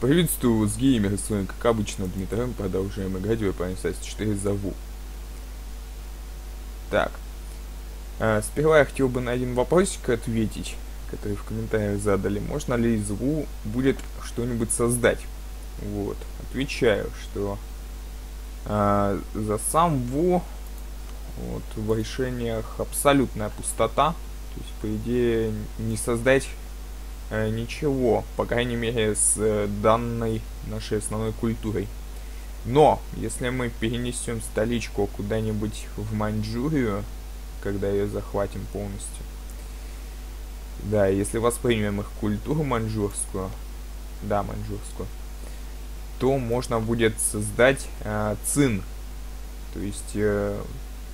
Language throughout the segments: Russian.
Приветствую вас, геймеры, с вами, как обычно, Дмитрий, продолжаем играть в Europa Universalis IV за Ву. Так, сперва я хотел бы на один вопросик ответить, который в комментариях задали. Можно ли из Ву будет что-нибудь создать? Вот, отвечаю, что за сам Ву вот, в решениях абсолютная пустота, то есть, по идее, не создать ничего, по крайней мере, с данной нашей основной культурой. Но если мы перенесем столичку куда-нибудь в Маньчжурию, когда ее захватим полностью, да, если воспримем их культуру маньчжурскую, да, маньчжурскую, то можно будет создать Цин, то есть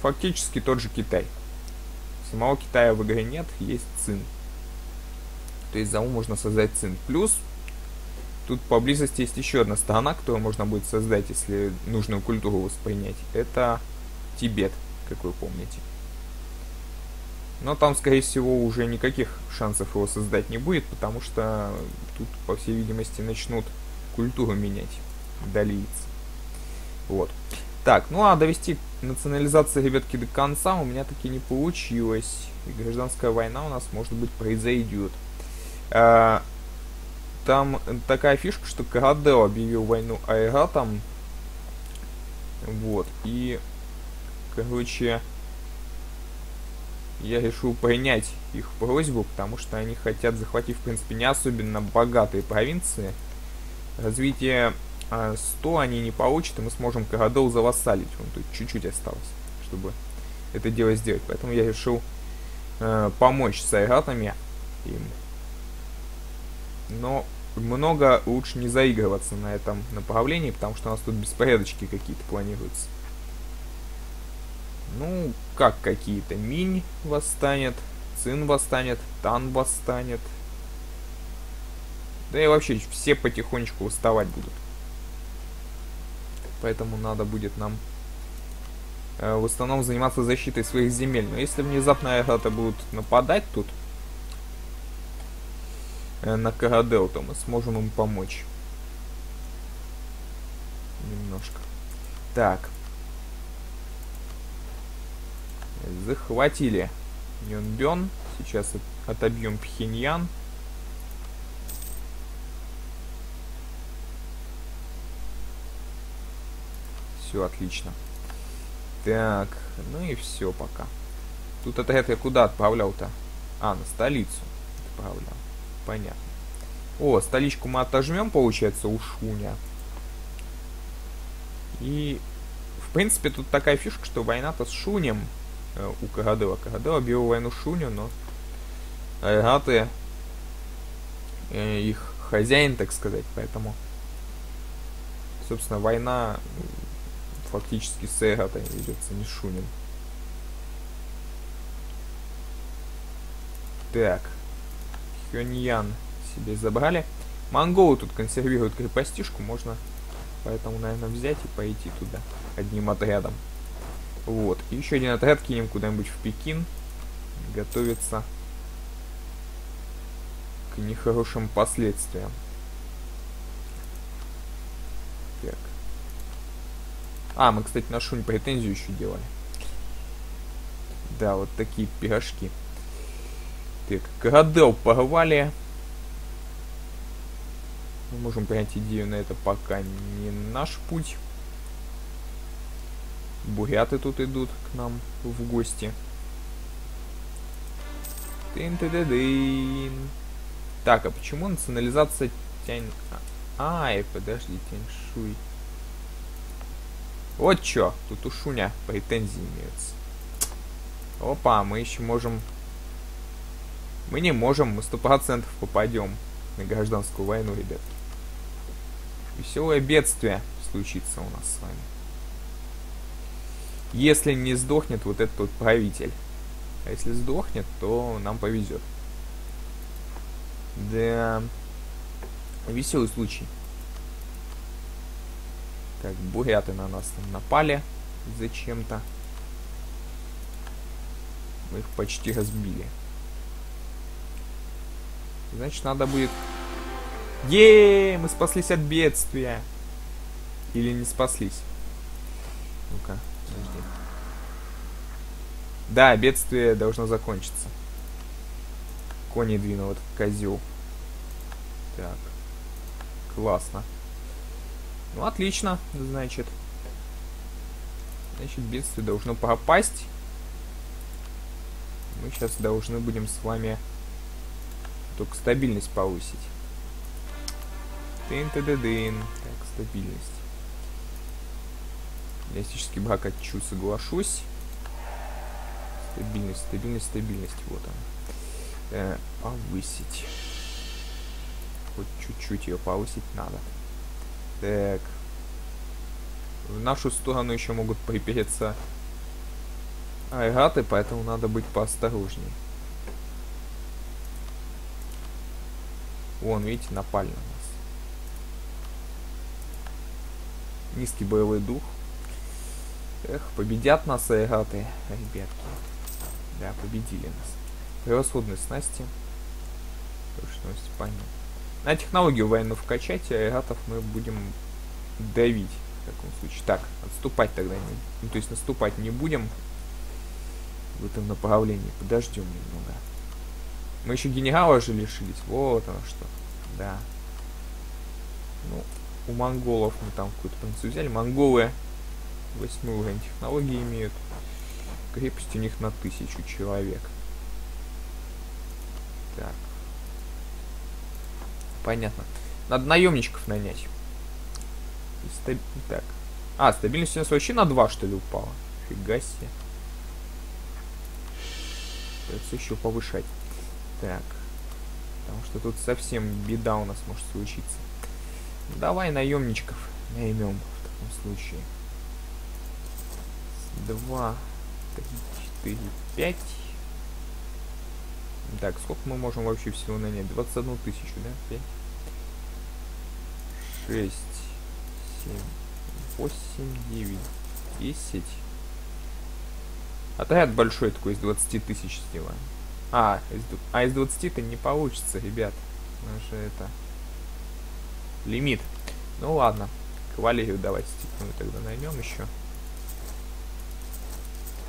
фактически тот же Китай. Самого Китая в игре нет, есть Цин. То есть за У можно создать Цин. Плюс тут поблизости есть еще одна страна, которую можно будет создать, если нужную культуру воспринять. Это Тибет, как вы помните. Но там, скорее всего, уже никаких шансов его создать не будет, потому что тут, по всей видимости, начнут культуру менять. Далийцы. Вот. Так, ну а довести национализацию, ребятки, до конца у меня таки не получилось. И гражданская война у нас, может быть, произойдет. Там такая фишка, что Кара Дела объявил войну Айратам. Вот. И, короче, я решил принять их просьбу, потому что они хотят захватить, в принципе, не особенно богатые провинции. Развитие 100 они не получат, и мы сможем Кара Делу завассалить. Вон тут чуть-чуть осталось, чтобы это дело сделать. Поэтому я решил помочь с Айратами им. Но много лучше не заигрываться на этом направлении, потому что у нас тут беспорядочки какие-то планируются. Ну, как какие-то. Минь восстанет, Цин восстанет, Тан восстанет. Да и вообще все потихонечку восставать будут. Поэтому надо будет нам в основном заниматься защитой своих земель. Но если внезапно Эгаты будут нападать тут на Кара Делу, то мы сможем им помочь немножко. Так. Захватили Нюнбён. Сейчас отобьем Пхеньян. Все, отлично. Так, ну и все пока. Тут отряд я куда отправлял-то? А, на столицу отправлял. Понятно. О, столичку мы отожмем, получается, у Шуня. И, в принципе, тут такая фишка, что война-то с Шунем у Кара Дела. Кара Дела объявил войну Шуню, но Айраты их хозяин, так сказать. Поэтому, собственно, война фактически с Айратами ведется, не с Шунем. Так. Пхеньян себе забрали. Монголы тут консервируют крепостишку. Можно поэтому, наверное, взять и пойти туда одним отрядом. Вот. И еще один отряд кинем куда-нибудь в Пекин. Готовиться к нехорошим последствиям. Так. А, мы, кстати, на Шунь претензию еще делали. Да, вот такие пирожки. Так, Кара Делу порвали. Мы можем принять идею на это, пока не наш путь. Буряты тут идут к нам в гости. Так, а почему национализация Тянь... Ай, подожди, Тяньшуй. Вот чё, тут у Шуня претензии имеются. Опа, мы еще можем... Мы не можем, мы 100% попадем на гражданскую войну, ребят. Веселое бедствие случится у нас с вами. Если не сдохнет вот этот вот правитель. А если сдохнет, то нам повезет. Да. Веселый случай. Так, буряты на нас там напали зачем-то. Мы их почти разбили. Значит, надо будет Еее, мы спаслись от бедствия. Или не спаслись? Ну-ка, подожди. Да, бедствие должно закончиться. Кони двинул, вот козел. Так. Классно. Ну, отлично, значит. Значит, бедствие должно попасть. Мы сейчас должны будем с вами только стабильность повысить. Тын-ты-ды-дын. Так, стабильность. Эластический брак от Чу соглашусь. Стабильность, стабильность, стабильность. Вот она. Повысить. Хоть чуть-чуть ее повысить надо. Так. В нашу сторону еще могут припереться айраты, поэтому надо быть поосторожнее. Вон, видите, напали на нас. Низкий боевой дух. Эх, победят нас айраты, ребятки. Да, победили нас. Превосходные снасти. Прочность, понятно. На технологию военную вкачать, а айратов мы будем давить. В таком случае. Так, отступать тогда не... Ну, то есть наступать не будем. В этом направлении. Подождем немного. Мы еще генерала же лишились. Вот оно что. Да. Ну, у монголов мы там какую-то принцу взяли. Монголы 8-й уровень технологии имеют. Крепость у них на 1000 человек. Так. Понятно. Надо наемничков нанять. Так. А, стабильность у нас вообще на 2, что ли, упала? Фига себе. Придется еще повышать. Так. Потому что тут совсем беда у нас может случиться. Давай наемничков наймем в таком случае. 2, 3, 4, 5. Так, сколько мы можем вообще всего нанять? 21 000, да? 5, 6, 7, 8, 9, 10. Отряд большой такой из 20 000 сделаем. А из 20-то не получится, ребят. У нас же это... лимит. Ну ладно. Кавалерию давайте мы тогда наймем еще.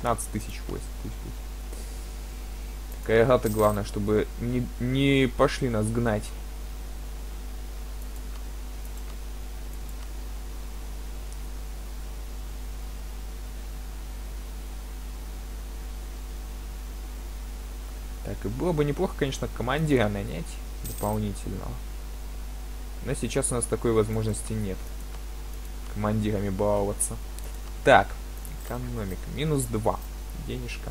15 000, 8 000. Айраты, главное, чтобы не пошли нас гнать. Так, и было бы неплохо, конечно, командира нанять дополнительного. Но сейчас у нас такой возможности нет. Командирами баловаться. Так, экономика. -2. Денежка.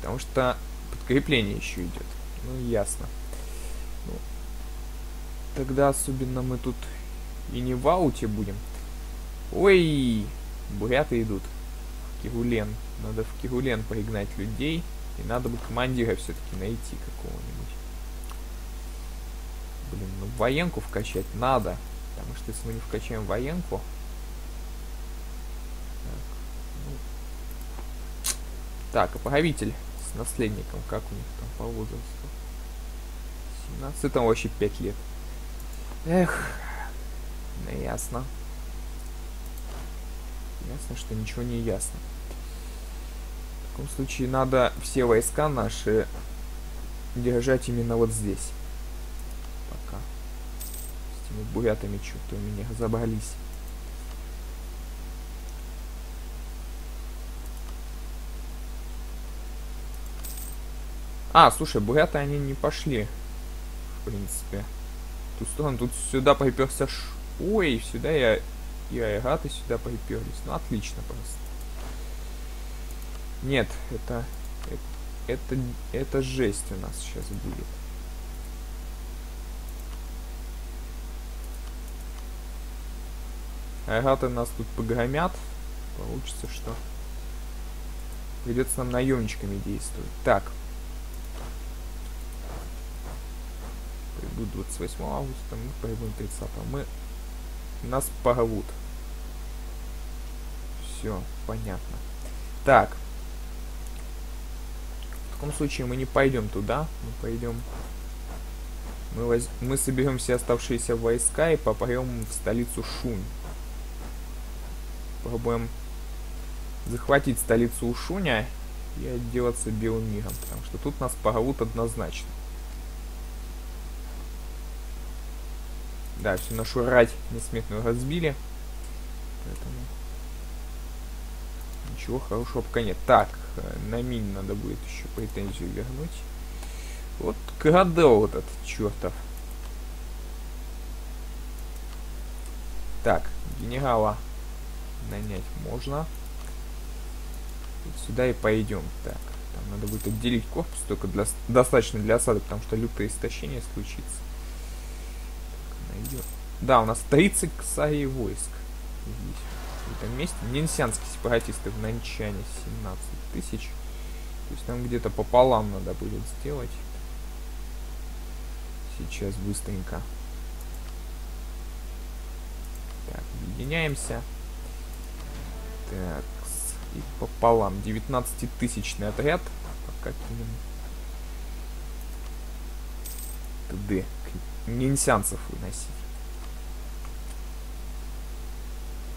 Потому что... подкрепление еще идет. Ну, ясно. Ну, тогда особенно мы тут и не в ауте будем. Ой! Буряты идут. Керулен. Надо в Керулен пригнать людей. И надо бы командира все-таки найти какого-нибудь. Блин, ну военку вкачать надо. Потому что если мы не вкачаем военку... Так, а правитель... с наследником, как у них там по возрасту? 17, там вообще 5 лет. Эх, ну ясно. Ясно, что ничего не ясно. В таком случае надо все войска наши держать именно вот здесь. Пока. С этими бурятами что-то у меня разобрались. А, слушай, буряты они не пошли, в принципе. В ту сторону, тут сюда приперся Ой, сюда и айраты сюда приперлись. Ну, отлично просто. Нет, это жесть у нас сейчас будет. Айраты нас тут погромят. Получится, что... придется нам наемничками действовать. Так. Придут 28 августа, мы прибудем 30. Нас порвут. Все, понятно. Так. В таком случае мы не пойдем туда. Мы пойдем Мы соберем все оставшиеся войска и попоем в столицу Шунь. Попробуем захватить столицу Шуня и отделаться белым миром, потому что тут нас порвут однозначно. Да, всю нашу рать несметную разбили, поэтому ничего хорошего пока нет. Так, на Минь надо будет еще претензию вернуть. Вот крадел этот чертов. Так, генерала нанять можно. Вот сюда и пойдем. Так, там надо будет отделить корпус только для, достаточно для осады, потому что лютое истощение случится. Так, найдем. Да, у нас 30 ксарий войск. Здесь, в этом месте. Ниньсянские сепаратисты в Нанчане 17 000. То есть нам где-то пополам надо будет сделать. Сейчас быстренько. Так, объединяемся. Так, и пополам. 19-тысячный отряд. Пока кинем. ТД. Ниньсянцев выносить.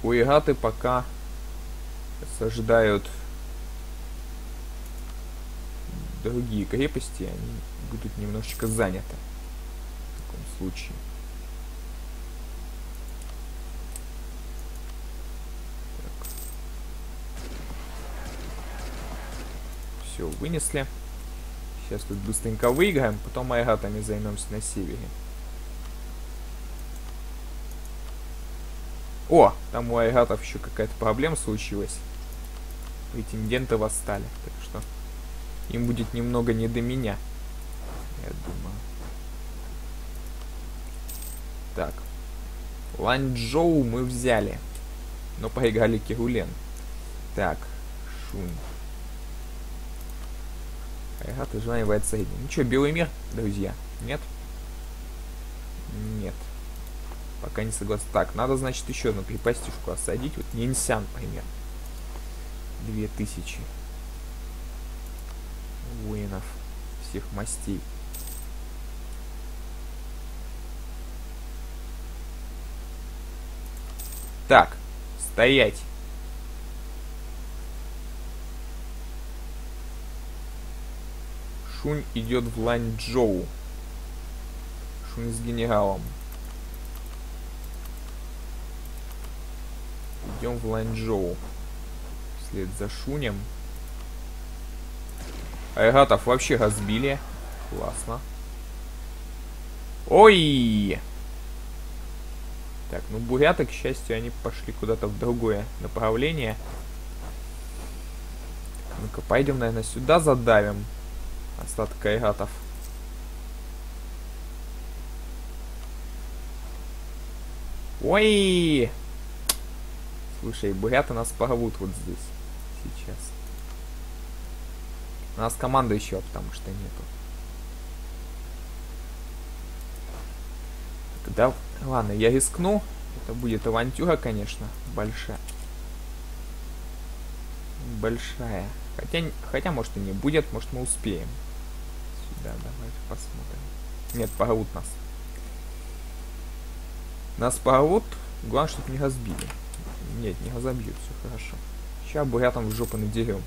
Уигаты пока осаждают другие крепости, они будут немножечко заняты в таком случае. Так. Все, вынесли. Сейчас тут быстренько выиграем, потом айратами займемся на севере. О, там у айратов еще какая-то проблема случилась. Претенденты восстали, так что им будет немного не до меня, я думаю. Так. Ланьчжоу мы взяли, но проиграли Керулен. Так. Шунь. Айраты желаемые средний. Ну что, белый мир, друзья? Нет? Нет. Пока не согласен. Так, надо, значит, еще одну крепостишку осадить. Вот Ниньсян, примерно. 2000. Воинов всех мастей. Так, стоять. Шунь идет в Ланьчжоу. Шунь с генералом. Идем в Ланьчжоу. Вслед за Шунем. Айратов вообще разбили. Классно. Ой! Так, ну буряты, к счастью, они пошли куда-то в другое направление. Ну-ка, пойдем, наверное, сюда задавим остаток айратов. Ой! Слушай, буряты нас порвут вот здесь. Сейчас. У нас команды еще, потому что нету. Тогда, ладно, я рискну. Это будет авантюра, конечно, большая. Большая. Хотя, может, и не будет, может, мы успеем. Сюда давайте посмотрим. Нет, порвут нас. Нас порвут. Главное, чтобы не разбили. Нет, не разобьют, все хорошо. Сейчас бурятам в жопу надерем.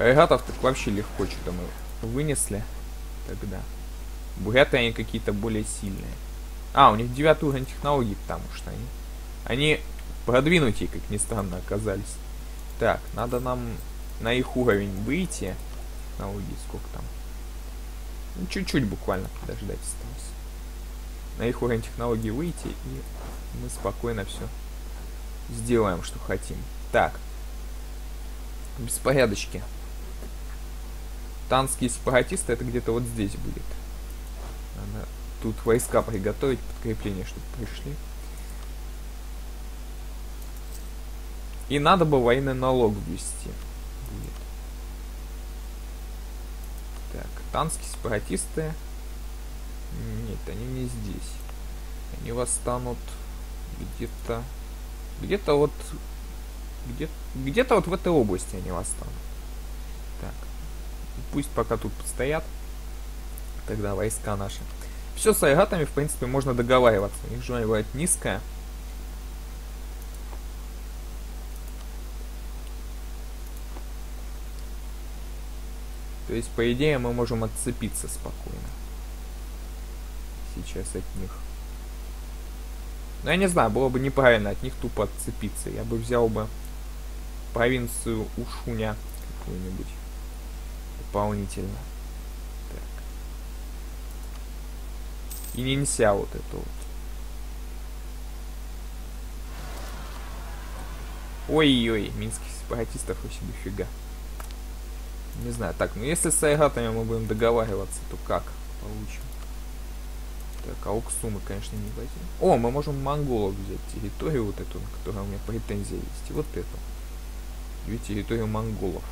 Айратов так вообще легко что-то мы вынесли тогда. Буряты они какие-то более сильные. А, у них 9 уровень технологий, потому что они продвинутые, как ни странно, оказались. Так, надо нам на их уровень выйти. Технологии сколько там? Ну, чуть-чуть буквально подождать осталось. На их уровень технологий выйти, и мы спокойно все сделаем, что хотим. Так. Беспорядочки. Танские сепаратисты, это где-то вот здесь будет. Надо тут войска приготовить, подкрепление, чтобы пришли. И надо бы военный налог ввести. Будет. Так, танские сепаратисты. Нет, они не здесь. Они восстанут где-то... Где-то вот Где-то вот в этой области они восстанут. Так. Пусть пока тут постоят. Тогда войска наши. Все с айгатами, в принципе, можно договариваться. Их жена бывает низкая. То есть, по идее, мы можем отцепиться спокойно. Сейчас от них. Но я не знаю, было бы неправильно от них тупо отцепиться. Я бы взял бы провинцию Ушуня какую-нибудь дополнительно. Так. И Ниньсян вот это вот. Ой-ой, минских сепаратистов вообще дофига. Не знаю, так, ну если с айгатами мы будем договариваться, то как получим? Так, а Уксу мы, конечно, не возьмем. О, мы можем монголов взять территорию вот эту, на которой у меня претензии есть. И вот эту. И территорию монголов.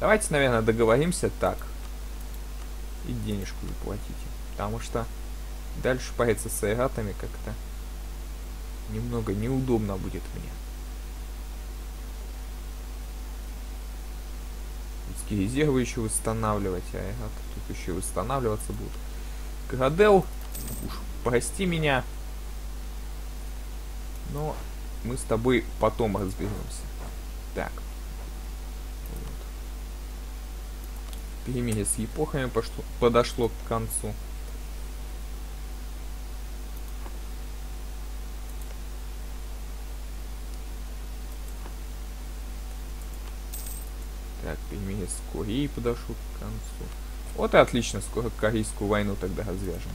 Давайте, наверное, договоримся так. И денежку заплатите. Потому что дальше париться с айгатами как-то немного неудобно будет мне. Резервы еще восстанавливать, айгаты тут еще восстанавливаться будут. Кара Дела, уж прости меня, но мы с тобой потом разберемся. Так. Вот. Перемирие с япохами подошло к концу. Так, перемирие с Кореей подошел к концу. Вот и отлично, скоро Корейскую войну тогда развяжем.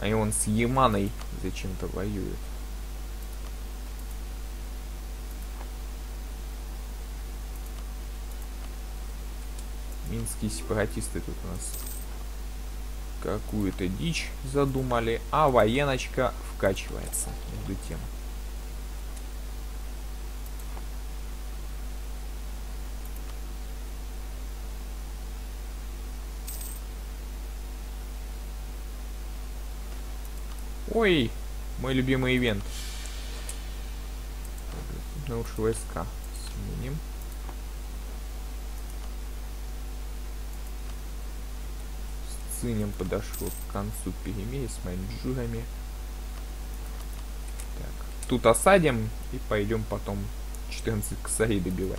А и он с Яманой зачем-то воюет. Минские сепаратисты тут у нас какую-то дичь задумали, а военочка вкачивается между тем. Ой, мой любимый ивент. На уши войска сменим. С Цинем подошло к концу перемирия с маньчжурами. Так, тут осадим и пойдем потом 14 косарей добивать.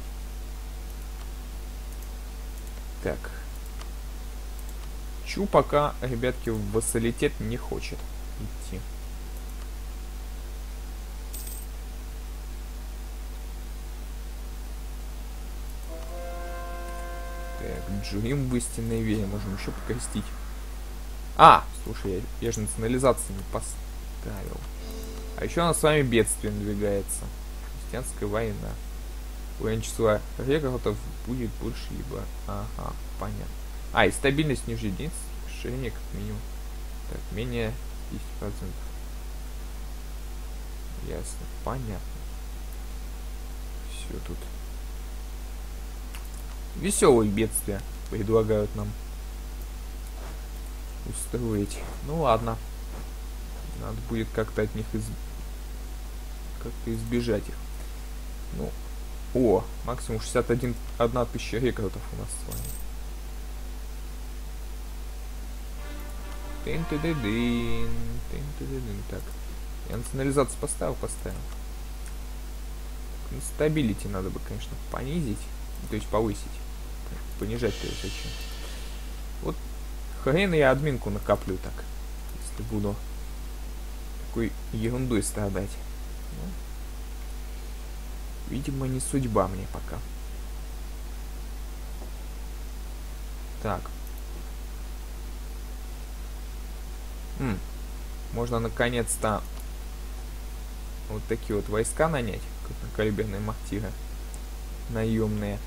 Так. Чу пока, ребятки, в вассалитет не хочет идти. Так, Джурим в истинной вере можем еще покостить. А, слушай, я же национализацию не поставил. А еще у нас с вами бедствие надвигается. Христианская война. Уровень числа рекордов будет больше либо... Ага, понятно. А, и стабильность ниже единиц, ширение как минимум. Так, менее 10%. Ясно, понятно. Все тут. Веселые бедствия предлагают нам устроить. Ну ладно. Надо будет как-то от них как-то избежать их. Ну. О, максимум 61 тысяча рекордов у нас с вами. Так, я национализацию поставил. Стабилити надо бы, конечно, понизить. То есть повысить. Понижать-то зачем? Вот хрен я админку накоплю так. Если буду такой ерундой страдать. Ну, видимо, не судьба мне пока. Так. Можно наконец-то вот такие вот войска нанять, как калиберные мортиры наемные.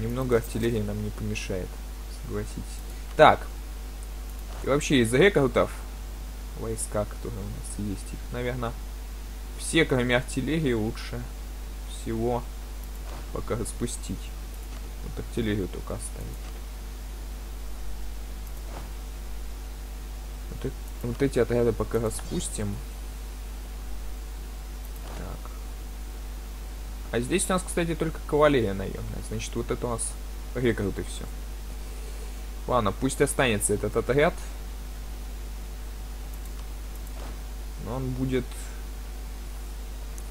Немного артиллерии нам не помешает, согласитесь. Так, и вообще из рекордов войска, которые у нас есть, их, наверное, все, кроме артиллерии, лучше всего пока распустить. Вот артиллерию только оставить. Вот эти отряды пока распустим. А здесь у нас, кстати, только кавалерия наемная. Значит, вот это у нас рекруты все. Ладно, пусть останется этот отряд. Но он будет...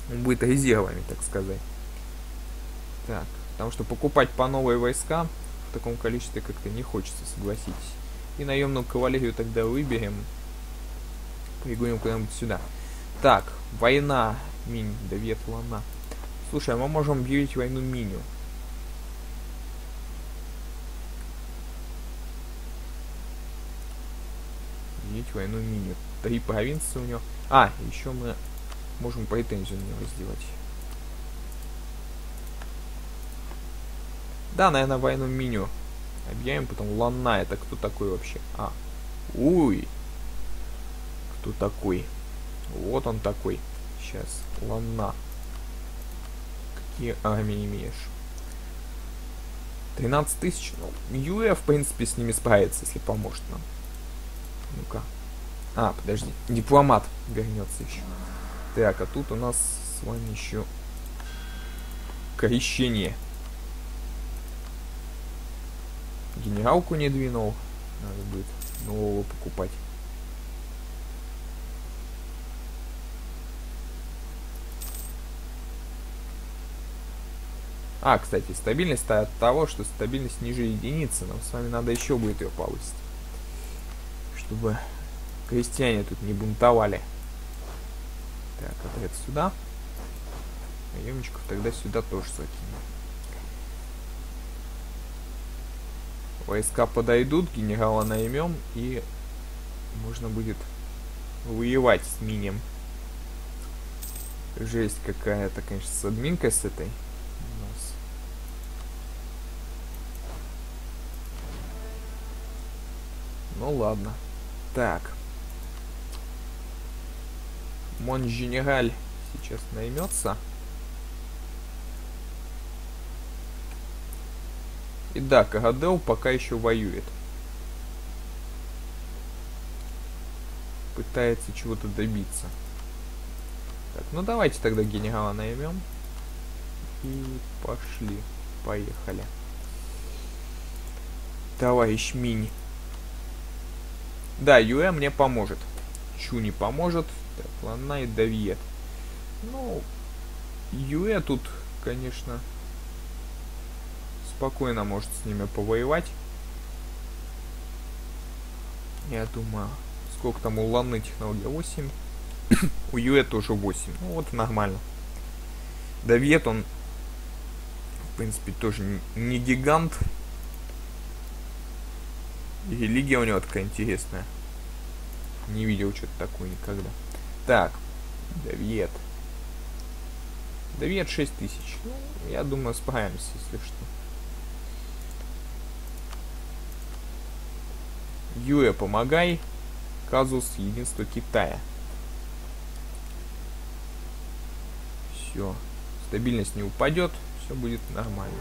Он будет резервами, так сказать. Так, потому что покупать по новые войска в таком количестве как-то не хочется, согласитесь. И наемную кавалерию тогда выберем. Пригоним куда-нибудь сюда. Так, война. Минь, да Ветлана. Слушай, а мы можем объявить войну Миню. Объявить войну Миню. Три провинции у него. А, еще мы можем претензию на него сделать. Да, наверное, войну Миню объявим, потом Лана, это кто такой вообще? А, уй. Кто такой? Вот он такой. Сейчас, Лана. Какие армии имеешь? 13 тысяч. Ну, Юэ, в принципе, с ними справится, если поможет нам. Ну-ка. А, подожди. Дипломат вернется еще. Так, а тут у нас с вами еще крещение. Генералку не двинул. Надо будет нового покупать. А, кстати, стабильность -то от того, что стабильность ниже единицы. Нам с вами надо еще будет ее повысить. Чтобы крестьяне тут не бунтовали. Так, отряд сюда. Наемчиков тогда сюда тоже закинем. Войска подойдут, генерала наймем, и можно будет воевать с Минем. Жесть какая-то, конечно, с админкой с этой. Ну ладно. Так. Монженераль сейчас наймется. И да, Кара Дела пока еще воюет. Пытается чего-то добиться. Так, ну давайте тогда генерала наймем. И пошли. Поехали. Товарищ Минь. Да, Юэ мне поможет. Чу не поможет. Так, Лана и Давьет. Ну, Юэ тут, конечно, спокойно может с ними повоевать. Я думаю, сколько там у Ланы технология? 8. У Юэ тоже 8. Ну, вот нормально. Давьет, он, в принципе, тоже не гигант. И религия у него такая интересная. Не видел что-то такое никогда. Так. Давьет. Давьет 6000. Ну, я думаю, справимся, если что. Юэ, помогай. Казус единства Китая. Все. Стабильность не упадет. Все будет нормально.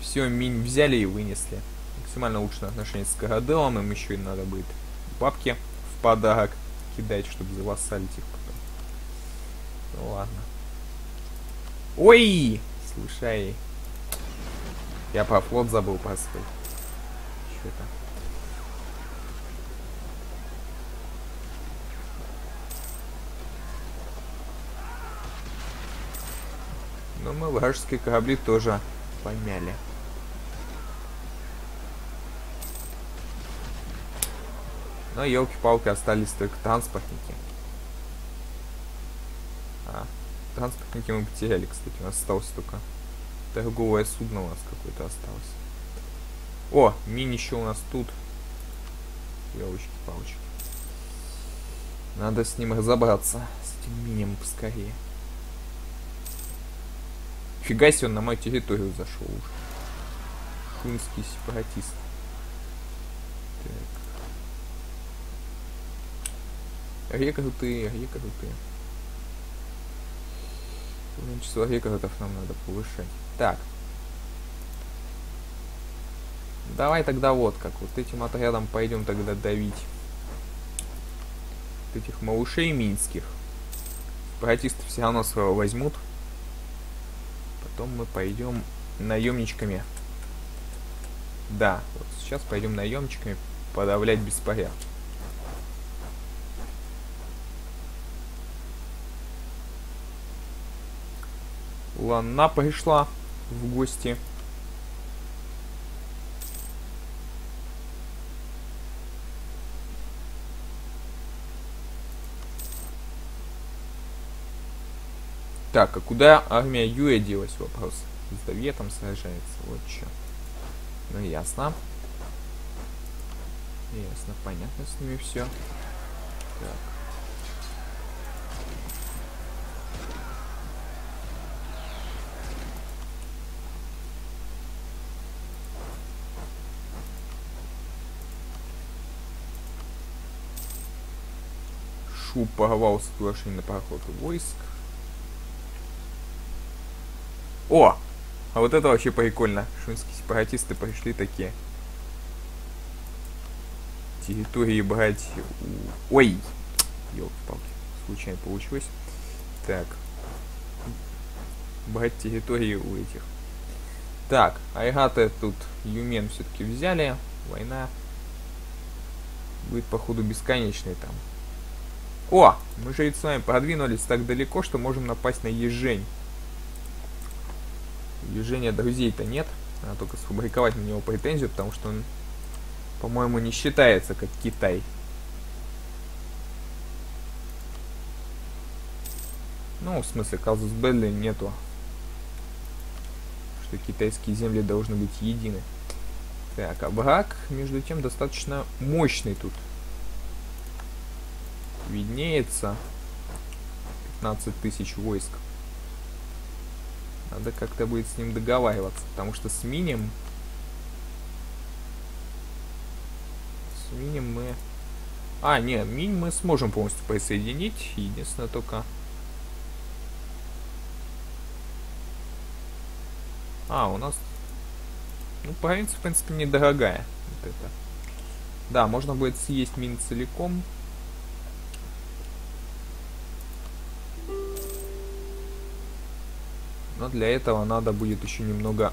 Все, Минь взяли и вынесли. Максимально лучшее отношение с Кара Делом. Им еще и надо будет бабки в подарок кидать, чтобы завассалить их потом. Ну ладно. Ой! Слушай. Я про флот забыл поставить. Что это? Но мы вражеские корабли тоже помяли. Но, елки-палки, остались только транспортники. А, транспортники мы потеряли, кстати. У нас осталось только торговое судно у нас какое-то осталось. О, мини еще у нас тут. Елочки-палочки. Надо с ним разобраться. С этим минем поскорее. Фига себе, он на мою территорию зашел уже. Шунский сепаратист. Так. Рекруты. Число рекрутов нам надо повышать. Так. Давай тогда вот как. Вот этим отрядом пойдем тогда давить вот этих малышей минских. Братисты все равно своего возьмут. Потом мы пойдем наемничками. Да, вот сейчас пойдем наемничками подавлять беспорядок. Лана пришла в гости. Так, а куда армия Юэ делась? Вопрос. С Давьетом сражается. Вот что. Ну, ясно. Ясно, понятно с ними все. Так. Шу порвал соглашение на проход войск. О! А вот это вообще прикольно. Шунские сепаратисты пришли такие. Территории брать... Ой! Ёлки-палки. Случайно получилось. Так. Брать территории у этих. Так. Айраты тут Юмен все-таки взяли. Война будет, походу, бесконечной там. О! Мы же ведь с вами продвинулись так далеко, что можем напасть на Ежэнь. Ежэня друзей-то нет. Надо только сфабриковать на него претензию, потому что он, по-моему, не считается как Китай. Ну, в смысле, казус Белли нету. Что китайские земли должны быть едины. Так, а брак, между тем, достаточно мощный тут. Виднеется 15 тысяч войск. Надо как-то будет с ним договариваться, потому что с Минем мы... А, нет, Минь мы сможем полностью присоединить. Единственное только... А, у нас... Ну, провинция, в принципе, недорогая. Вот это. Да, можно будет съесть Минь целиком. Но для этого надо будет еще немного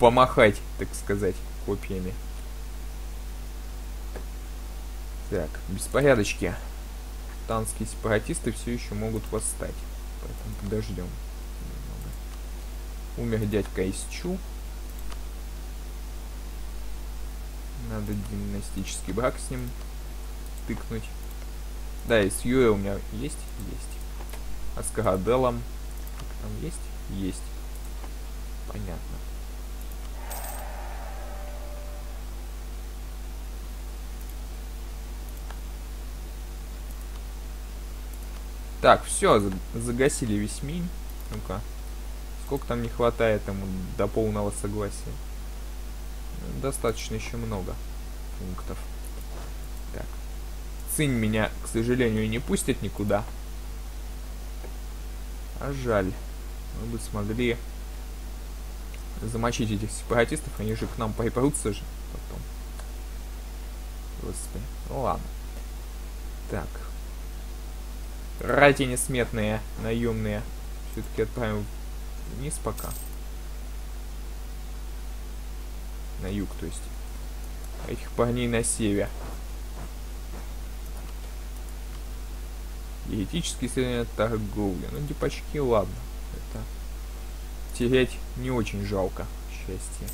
помахать, так сказать, копьями. Так, беспорядочки. Танские сепаратисты все еще могут восстать. Поэтому подождем немного. Умер дядька из Чу. Надо династический брак с ним тыкнуть. Да, и с Юэ у меня есть? Есть. А с Кара Делом там есть? Есть. Понятно. Так, все, загасили весь Минь. Ну-ка. Сколько там не хватает ему до полного согласия? Достаточно еще много пунктов. Так. Цин меня, к сожалению, не пустит никуда. А жаль. Мы бы смогли замочить этих сепаратистов, они же к нам припрутся же потом. Господи. Ну ладно. Так. Рати несметные, наемные. Все-таки отправим вниз пока. На юг, то есть. А этих парней на север. Еретические исследования торговли. Ну, дипачки, ладно. Это терять не очень жалко. Счастье.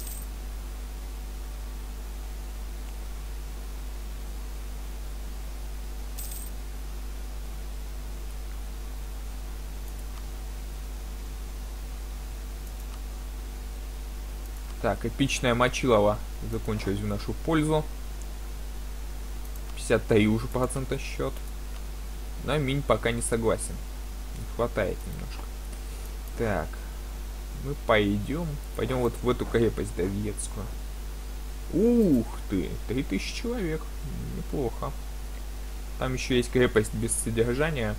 Так, эпичная мочилова закончилась в нашу пользу. 53 уже процента счет. Но Минь пока не согласен. Не хватает немножко. Так. Мы пойдем. Пойдем вот в эту крепость Давьетскую. Ух ты! 3000 человек. Неплохо. Там еще есть крепость без содержания.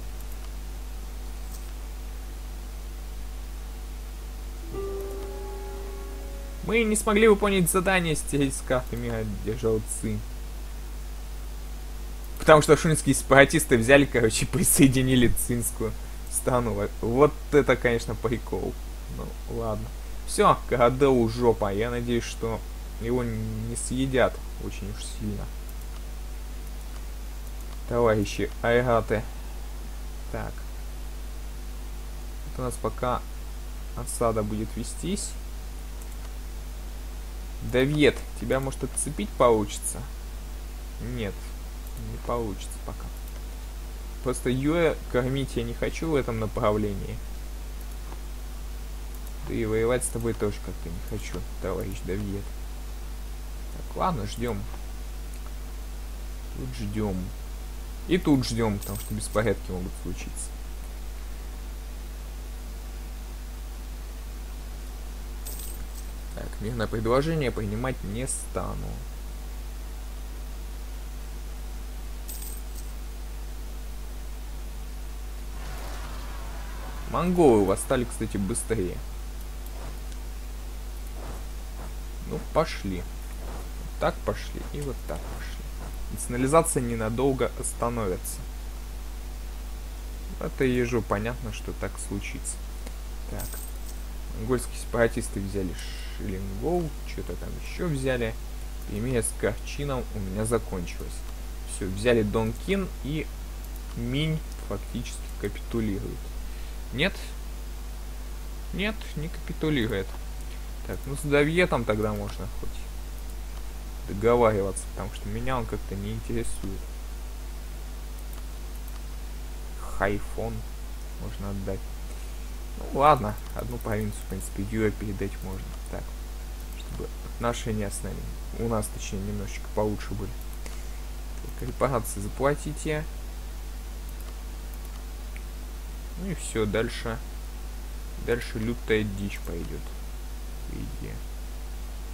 Мы не смогли выполнить задание здесь, с картами одержал Цин. Потому что шунские сепаратисты взяли, короче, присоединили цинскую стану. Вот это, конечно, прикол. Ну, ладно. Все, Караделу жопа. Я надеюсь, что его не съедят очень уж сильно. Товарищи айраты. Так. Вот у нас пока осада будет вестись. Давид, тебя может отцепить получится? Нет. Не получится пока. Просто Юэ кормить я не хочу в этом направлении. Да и воевать с тобой тоже как-то не хочу, товарищ Давид. Так, ладно, ждем. Тут ждем. И тут ждем, потому что беспорядки могут случиться. Так, мирное предложение принимать не стану. Монголы восстали, кстати, быстрее. Ну, пошли. Вот так пошли и вот так пошли. Национализация ненадолго остановится. Это ежу понятно, что так случится. Так. Монгольские сепаратисты взяли Шилингол. Что-то там еще взяли. Перемирие с Карчином у меня закончилось. Все, взяли Донкин и Минь фактически капитулирует. Нет? Нет, не капитулирует. Так, ну с Давьетом тогда можно хоть договариваться, потому что меня он как-то не интересует. Хайфон можно отдать. Ну ладно, одну провинцию, в принципе, Юэ передать можно. Так, чтобы отношения с нами, у нас, точнее, немножечко получше были. Так, репарации заплатите. Ну и все, дальше. Дальше лютая дичь пойдет.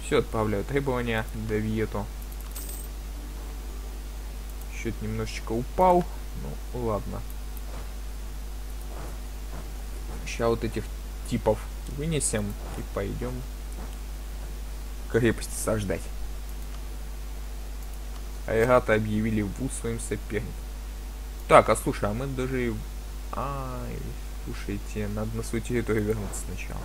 Все, отправляю требования Давьету. Счет немножечко упал. Ну, ладно. Сейчас вот этих типов вынесем и пойдем крепости сождать. Айраты объявили Ву своим соперником. Так, а слушай, а мы даже... Ай, слушайте, надо на свою территорию вернуться сначала.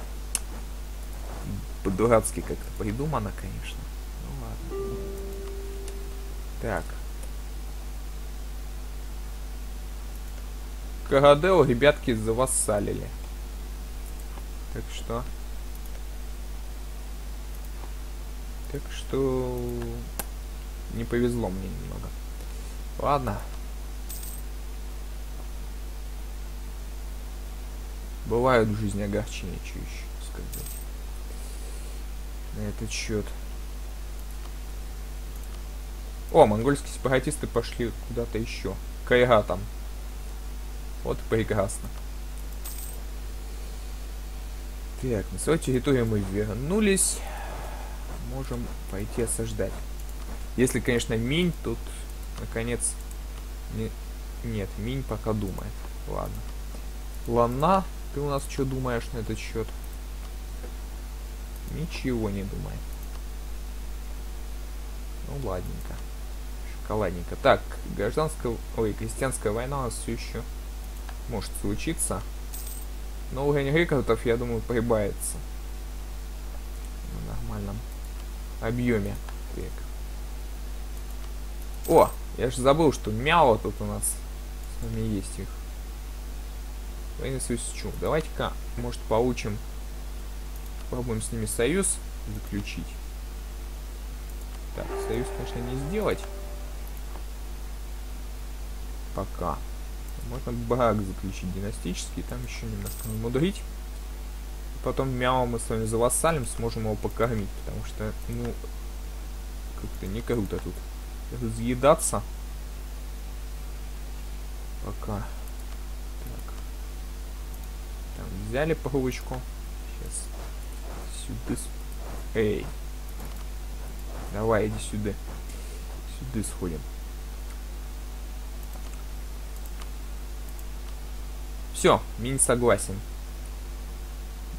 По-дурацки как-то придумано, конечно. Ну ладно. Так. Карадел, ребятки, завассалили. Так что... Не повезло мне немного. Ладно. Бывают в жизни огорчения, что еще сказать. На этот счет. О, монгольские сепаратисты пошли куда-то еще. К айратам. Вот прекрасно. Так, на свою территорию мы вернулись. Можем пойти осаждать. Если, конечно, Минь тут, наконец... Нет, Минь пока думает. Ладно. Лана... Ты у нас что думаешь на этот счет? Ничего не думай. Ну ладненько. Шоколадненько. Так, гражданская... Ой, крестьянская война у нас все еще может случиться. Но уровень рекордов, я думаю, прибавится. В нормальном объеме. Так. О, я же забыл, что Мяо тут у нас с вами есть их. Чу. Давайте-ка, может, получим. Попробуем с ними союз заключить. Так, союз, конечно, не сделать. Пока. Можно брак заключить династический. Там еще немножко намудрить. Потом Мяо мы с вами завассалим, сможем его покормить. Потому что, ну, как-то не круто тут разъедаться. Пока. Взяли пробочку. Сейчас. Сюда. Эй. Давай, иди сюда. Сюда сходим. Все, Минь согласен.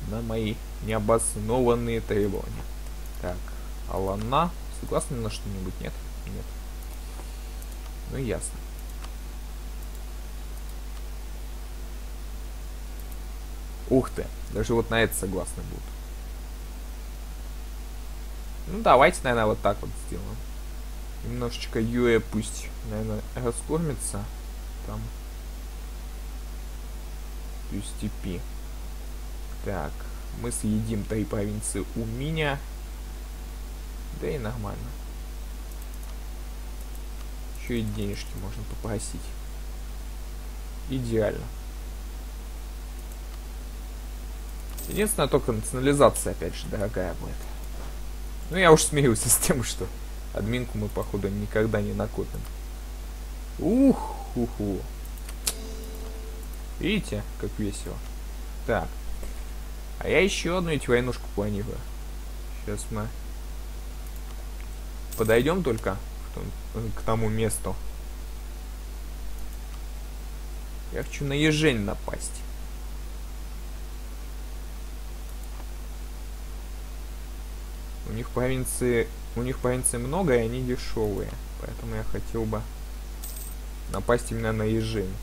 На мои необоснованные требования. Так, Алана. Согласны на что-нибудь? Нет? Нет. Ну, ясно. Ух ты. Даже вот на это согласны будут. Ну, давайте, наверное, вот так вот сделаем. Немножечко Юэ пусть, наверное, раскормится. Там. Плюс степи. Так. Мы съедим 3 провинции у меня. Да и нормально. Еще и денежки можно попросить. Идеально. Единственное, только национализация, опять же, дорогая будет. Ну, я уж смирился с тем, что админку мы, походу, никогда не накопим. Ух-ху-ху. Видите, как весело. Так. А я еще одну эти войнушку планирую. Сейчас мы подойдем только к тому месту. Я хочу на Ежэнь напасть. У них провинции много, и они дешевые. Поэтому я хотел бы напасть именно на Ежэнь.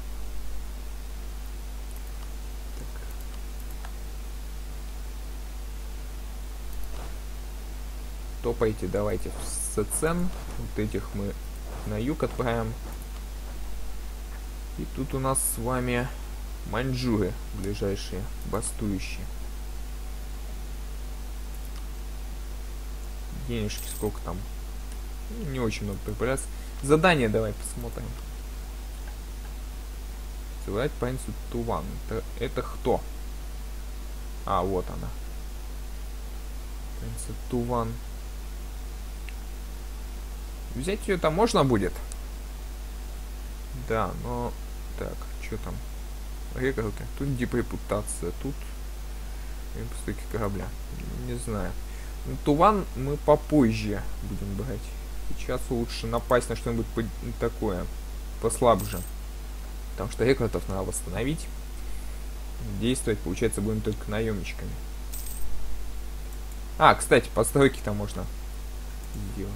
Топайте, давайте в Сецен. Вот этих мы на юг отправим. И тут у нас с вами маньчжуры ближайшие, бастующие. Денежки сколько там? Не очень много прибавляется. Задание давай посмотрим. Собрать провинцию Туван. Это кто? А, вот она. Провинция Туван. Взять ее там можно будет? Да, но... Так, что там? Рекорды. Тут депрепутация, тут... Постройки корабля. Не знаю. Ну, Туван мы попозже будем брать. Сейчас лучше напасть на что-нибудь такое. Послабже. Потому что рекордов надо восстановить. Действовать, получается, будем только наемничками. А, кстати, постройки там можно делать.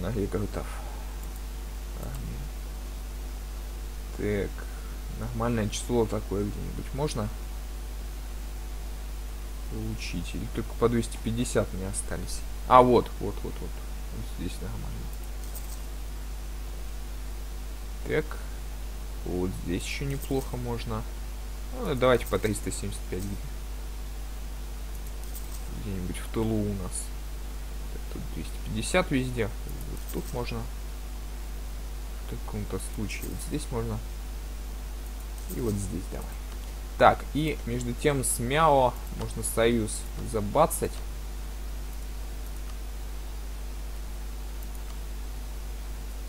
На рекрутов. Так. Нормальное число такое где-нибудь можно получить? Или только по 250 мне остались? А, вот. Вот здесь нормально. Так. Вот здесь еще неплохо можно. Ну, давайте по 375. Где-нибудь в тылу у нас. Тут 250 везде. Вот тут можно. В каком-то случае. Вот здесь можно. И вот здесь давай. Так, и между тем с Мяо можно союз забацать.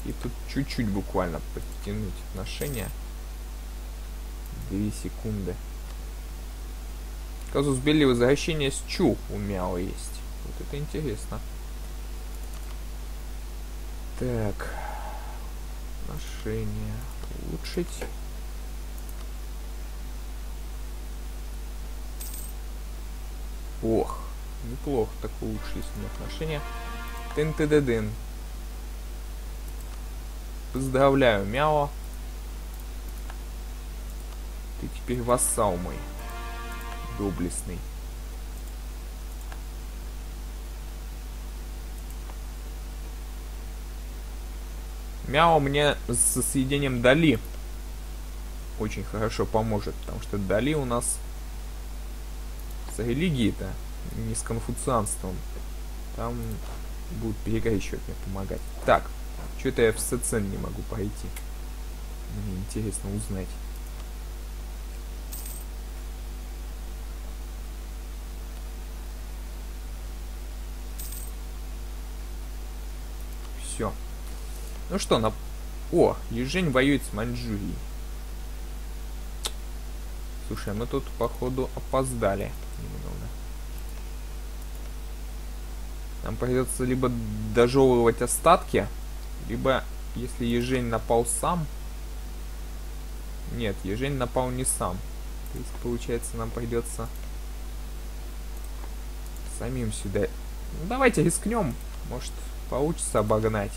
И тут чуть-чуть буквально подтянуть отношения. 2 секунды. Казус Белли, возвращение с Чу у Мяо есть. Вот это интересно. Так, отношения улучшить. Ох, неплохо так улучшились у меня отношения. Тын-ты-ды-дын. Поздравляю, Мяо. Ты теперь вассал мой. Доблестный. Мяо мне со съедением Дали очень хорошо поможет, потому что Дали у нас с религией-то, не с конфуцианством. Там будут перекрещивать мне помогать. Так, что-то я в Сецен не могу пойти. Мне интересно узнать. Все. Ну что, на... О, Ежэнь воюет с Маньчжурией. Слушай, мы тут, походу, опоздали немного. Нам придется либо дожевывать остатки, либо, если Ежэнь напал сам... Нет, Ежэнь напал не сам. То есть, получается, нам придется самим сюда. Ну, давайте рискнем. Может, получится обогнать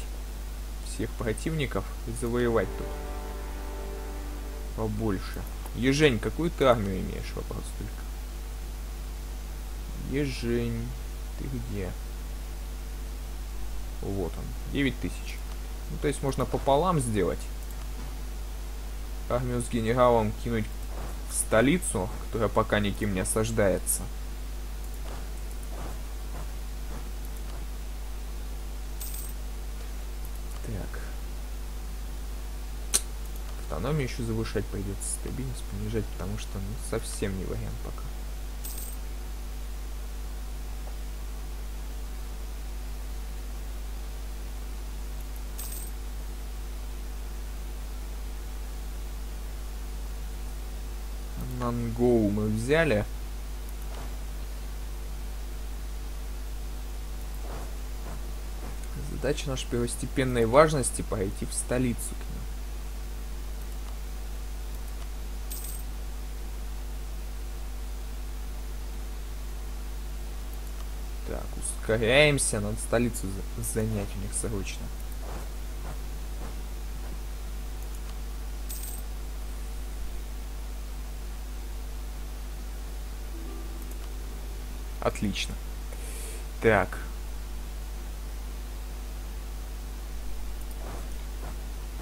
всех противников и завоевать тут побольше. Ежэнь, какую ты армию имеешь? Вопрос только. Ежэнь, ты где? Вот он, 9000. Ну, то есть можно пополам сделать. Армию с генералом кинуть в столицу, которая пока никем не осаждается. Так. Автономию еще завышать придется, стабильность понижать, потому что ну, совсем не вариант пока. Гоу мы взяли. Задача нашей первостепенной важности — пойти в столицу к ним. Так, ускоряемся, надо столицу занять у них срочно. Отлично. Так.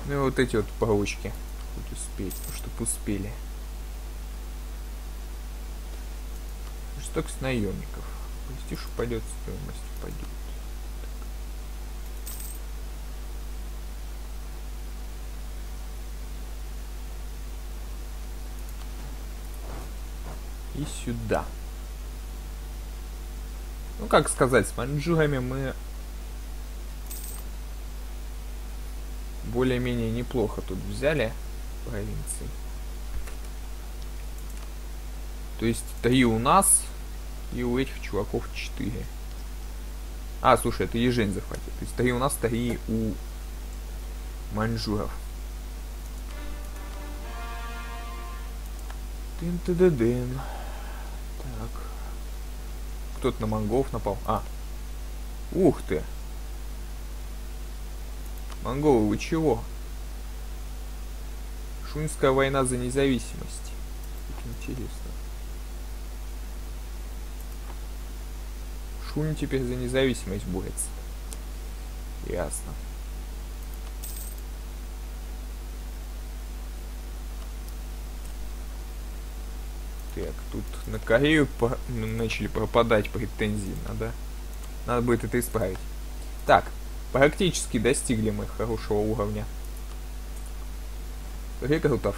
Ну и вот эти вот паучки. Хоть успеть, чтобы успели. Столько с наемников. Пустишь, упадет стоимость, упадет. Так. И сюда. Ну, как сказать, с маньчжурами мы более-менее неплохо тут взяли провинции. То есть 3 у нас и у этих чуваков 4. А, слушай, это Ежэнь захватит. То есть 3 у нас, 3 у маньчжуров. Тын-ты-ды-дын. Так. Кто-то на монголов напал. А. Ух ты. Монголы, вы чего? Шуньская война за независимость. Как интересно. Шунь теперь за независимость борется. Ясно. Так, тут на Корею начали пропадать претензии, надо будет это исправить. Так, практически достигли мы хорошего уровня рекрутов.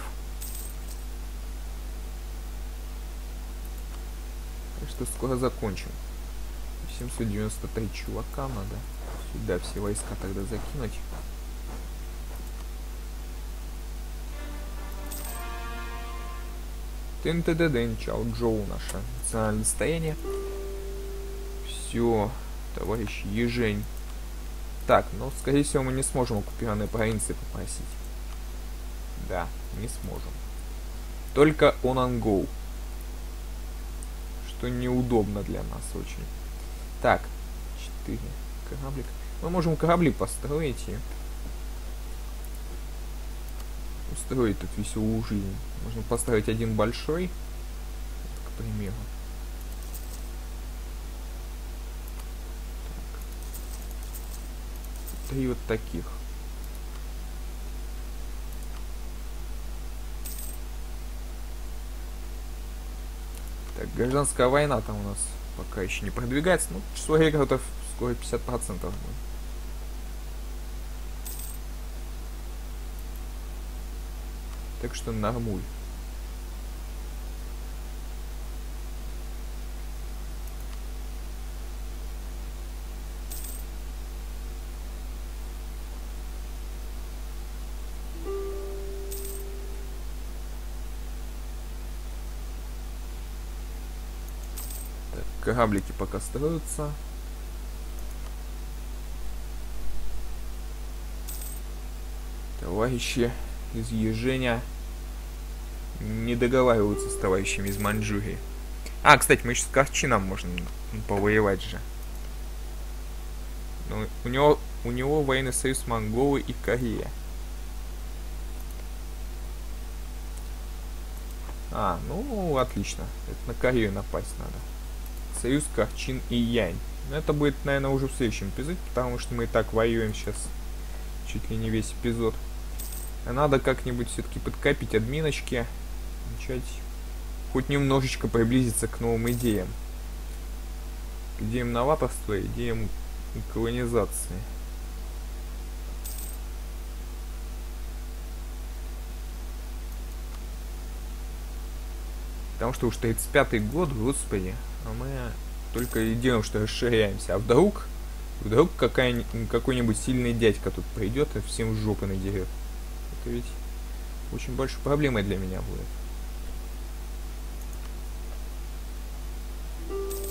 Так что скоро закончим. 793 чувака надо сюда все войска тогда закинуть. Тын-ты-дын, Чжао-Джоу, наше национальное состояние. Все, товарищ Ежэнь. Так, но, скорее всего, мы не сможем оккупированные провинции попросить. Да, не сможем. Только Онангоу. Что неудобно для нас очень. Так, 4 кораблика. Мы можем корабли построить и... устроить тут веселую жизнь. Можно поставить один большой, к примеру. Так. 3 вот таких. Так, гражданская война там у нас пока еще не продвигается. Ну, число рекрутов скоро 50% будет. Так что нормуль. Так, кораблики пока строятся. Товарищи из Ежэня не договариваются с товарищами из Маньчжурии. А, кстати, мы еще с Карчином можем повоевать же. Но у него военный союз Монголы и Корея. А, ну, отлично. Это на Корею напасть надо. Союз Карчин и Янь. Но это будет, наверное, уже в следующем эпизоде, потому что мы и так воюем сейчас чуть ли не весь эпизод. А надо как-нибудь все-таки подкопить админочки. Начать хоть немножечко приблизиться к новым идеям. К идеям новаторства и идеям колонизации. Потому что уж 35-й год, господи, а мы только и делаем, что расширяемся. А вдруг какой-нибудь сильный дядька тут придет и всем в жопу надерет. Это ведь очень большой проблемой для меня будет.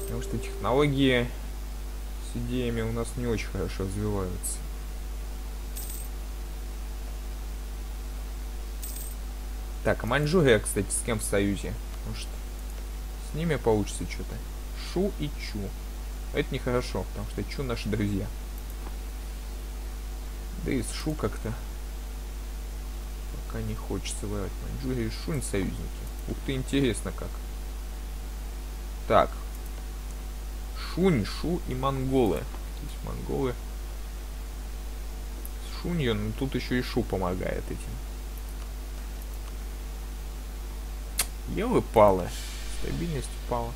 Потому что технологии с идеями у нас не очень хорошо развиваются. Так, а Маньчжурия, кстати, с кем в союзе? Потому что с ними получится что-то. Шу и Чу. Это нехорошо, потому что Чу наши друзья. Да и с Шу как-то пока не хочется воевать. Маньчжурия и Шунь союзники. Ух ты, интересно как. Так. Шунь, Шу и монголы. Здесь монголы. С Шунью, но тут еще и Шу помогает этим. Елы-палы. Стабильность упала.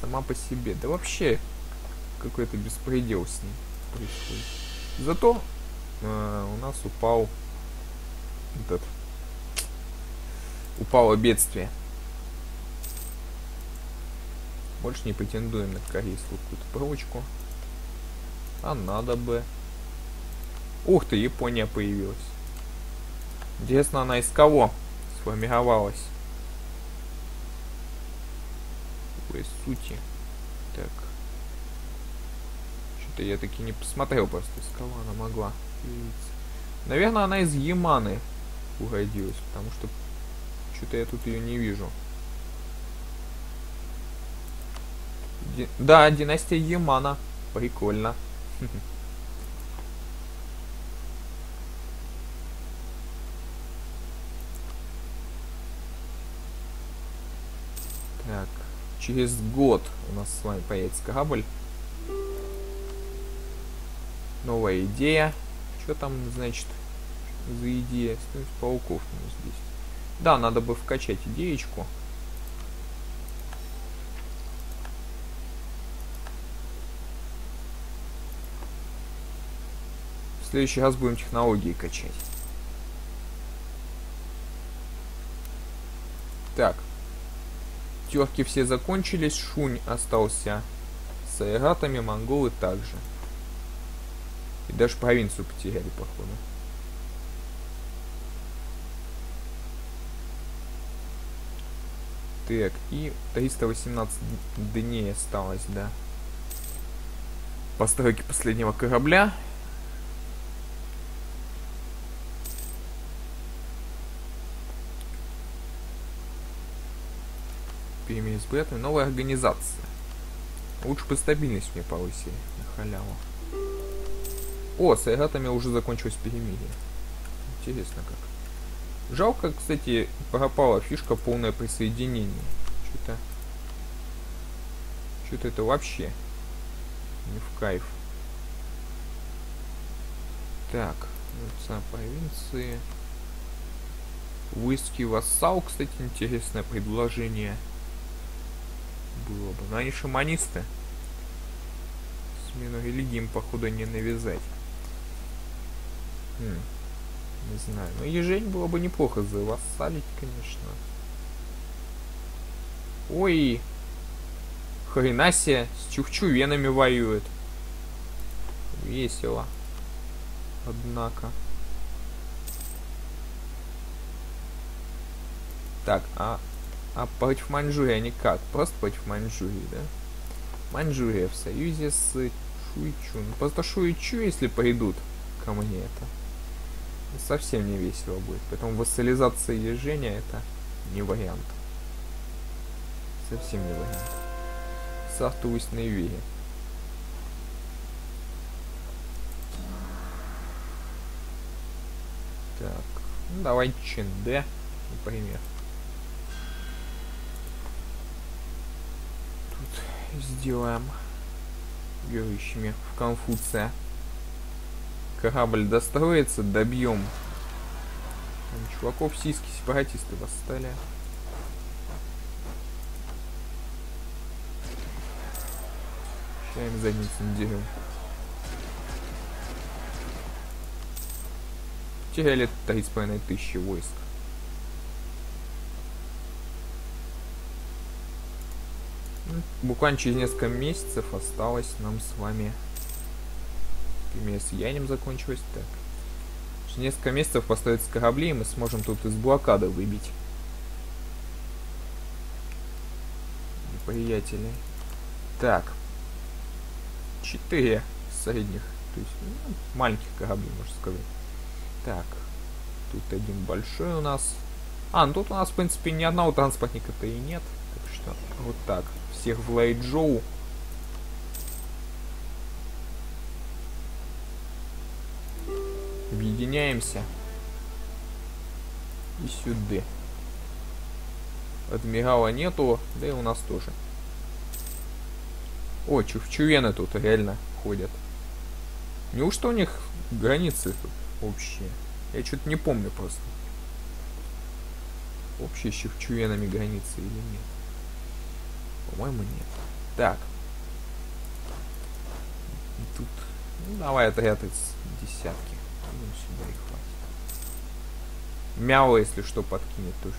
Сама по себе. Да вообще какой-то беспредел с ним происходит. Зато у нас упал этот. Упало бедствие. Больше не претендуем на корейскую какую-то провочку. А надо бы. Ух ты, Япония появилась. Интересно, она из кого сформировалась? Из сути. Так. Что-то я таки не посмотрел просто, из кого она могла появиться. Наверное, она из Яманы уродилась, потому что что-то я тут ее не вижу. Да, династия Ямана. Прикольно. Так. Через год у нас с вами появится корабль. Новая идея. Что там, значит, за идея? Стоимость пауков у нас здесь. Да, надо бы вкачать идеечку. В следующий раз будем технологии качать. Так. Терки все закончились, Шунь остался с айратами, монголы также. И даже провинцию потеряли, походу. Так, и 318 дней осталось, да. Постройки последнего корабля. Имею с братами. Новая организация. Лучше по стабильности мне повысили. На халяву. О, с айратами уже закончилось перемирие. Интересно как. Жалко, кстати, пропала фишка полное присоединение. Что-то это вообще не в кайф. Так. Лица провинции. Войски вассал, кстати, интересное предложение. Было бы. Но они шаманисты. Смену религии им, походу, не навязать. Не знаю. Но Ежень было бы неплохо завассалить, конечно. Ой! Хренасия с чухчувенами воюет. Весело. Однако. Так, а против Маньчжурии они как? Просто против Маньчжурии, да? Маньчжурия в союзе с Шуйчу. Ну, просто Шуйчу, если пойдут ко мне, это совсем не весело будет. Поэтому вассализация Ежэня это не вариант. Совсем не вариант. Сахтуюсь на Юэ. Так, ну давай Чинде, например. Тут сделаем верующими в Конфуция. Корабль достроится, добьем. Там чуваков сиськи сепаратисты восстали. Сейчас им задницу надерем. Теряли 3500 войск. Буквально через несколько месяцев осталось нам с вами... Например, с Янем закончилось. Так. Через несколько месяцев поставятся корабли, и мы сможем тут из блокады выбить неприятелей. Так. 4 средних. То есть, ну, маленьких кораблей, можно сказать. Так, тут один большой у нас. А, ну тут у нас, в принципе, ни одного транспортника-то и нет. Так что, вот так. Всех в Ланьчжоу. Объединяемся. И сюда. Адмирала нету, да и у нас тоже. О, чувчуены тут реально ходят. Неужто у них границы тут? Общие. Я что-то не помню просто. Общие с чувчуенами границы или нет? По-моему, нет. Так. И тут. Ну, давай отряд из десятки. Ну, сюда и хватит. Мяо, если что, подкинет тоже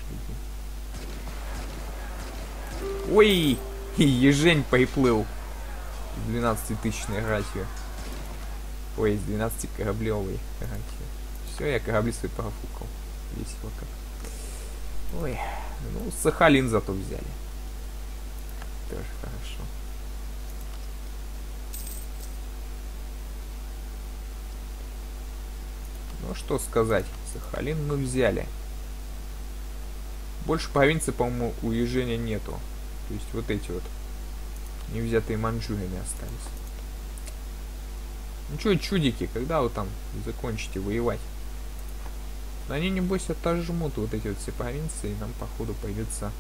людей. Ой! Ежень приплыл. 12-тысячной ратью. Ой, из 12 кораблевой. Все, я корабли свои профукал. Весело как. Ой, ну Сахалин зато взяли. Тоже хорошо. Ну что сказать, Сахалин мы взяли. Больше провинции, по-моему, у Ежэня нету. То есть вот эти вот невзятые маньчжурами остались. Ну чё, чудики, когда вы там закончите воевать? Но они, небось, отожмут вот эти вот все провинции, и нам, походу, придется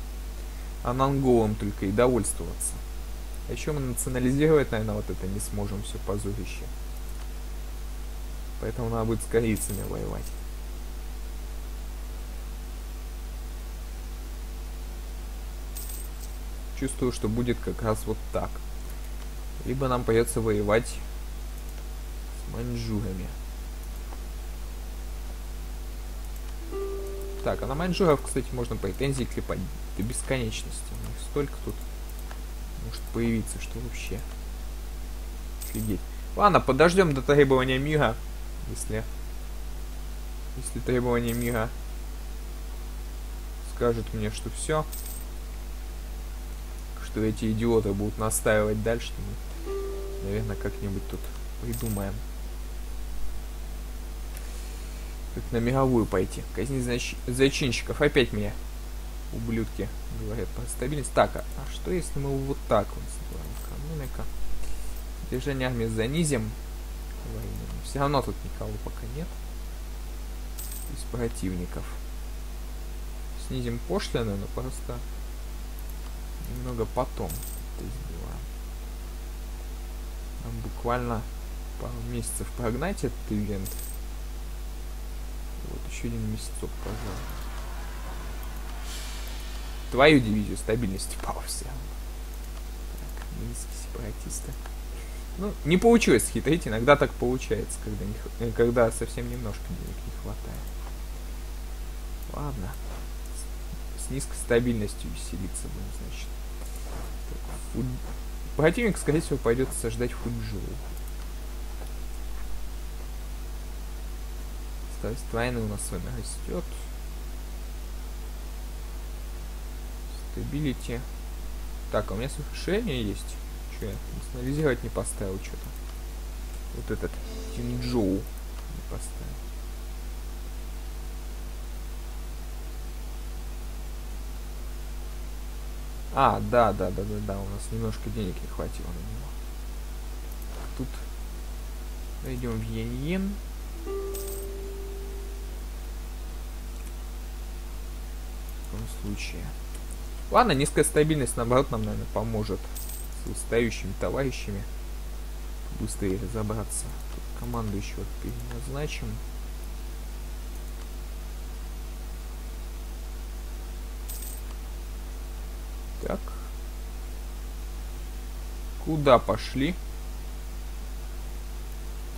ананголом только и довольствоваться. А еще мы национализировать, наверное, вот это не сможем, все позорище. Поэтому надо будет с корейцами воевать. Чувствую, что будет как раз вот так. Либо нам придется воевать... маньчжурами. Так, а на маньчжуров, кстати, можно претензии крепать до бесконечности. У них столько тут может появиться, что вообще офигеть. Ладно, подождем до требования мира. Если требование мира скажет мне, что все, что эти идиоты будут настаивать дальше, то мы, наверное, как-нибудь тут придумаем. Как на мировую пойти. Казнить зачинщиков. Опять меня ублюдки говорят про стабильность. Так, а что если мы вот так вот сделаем? Экономика. Движение армии занизим. Все равно тут никого пока нет. Из противников. Снизим пошлины, но просто немного потом это сделаем. Нам буквально пару месяцев прогнать этот ивент. Вот, еще один месяцок, пожалуй. Твою дивизию стабильности пал все. Так, минские сепаратисты. Ну, не получилось хитрить, иногда так получается, когда совсем немножко денег не хватает. Ладно. С низкой стабильностью веселиться будем, значит. Так, противник, скорее всего, пойдет сождать Фуджоу. То есть война у нас с вами растет. Стабилити. Так, а у меня совершение есть. Че, я национализировать не поставил что-то. Вот этот Тяньшуй не поставил. А, да, у нас немножко денег не хватило на него. Тут идем в Яньин. В том случае. Ладно, низкая стабильность, наоборот, нам, наверное, поможет с устающими товарищами быстрее разобраться. Тут команду еще переназначим. Так. Куда пошли?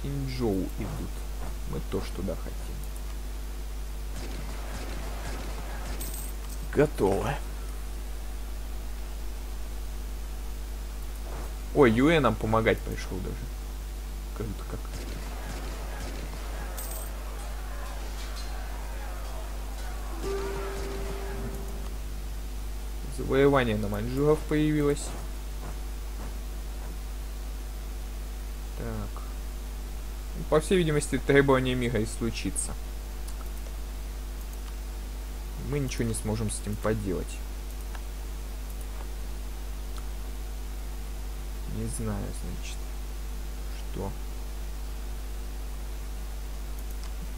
Тяньшуй идут. Мы тоже туда хотим. Готово. Ой, Юэ нам помогать пришел даже. Круто как. Завоевание на маньчжуров появилось. Так. По всей видимости, требование мира и случится. Мы ничего не сможем с этим поделать. Не знаю, значит, что.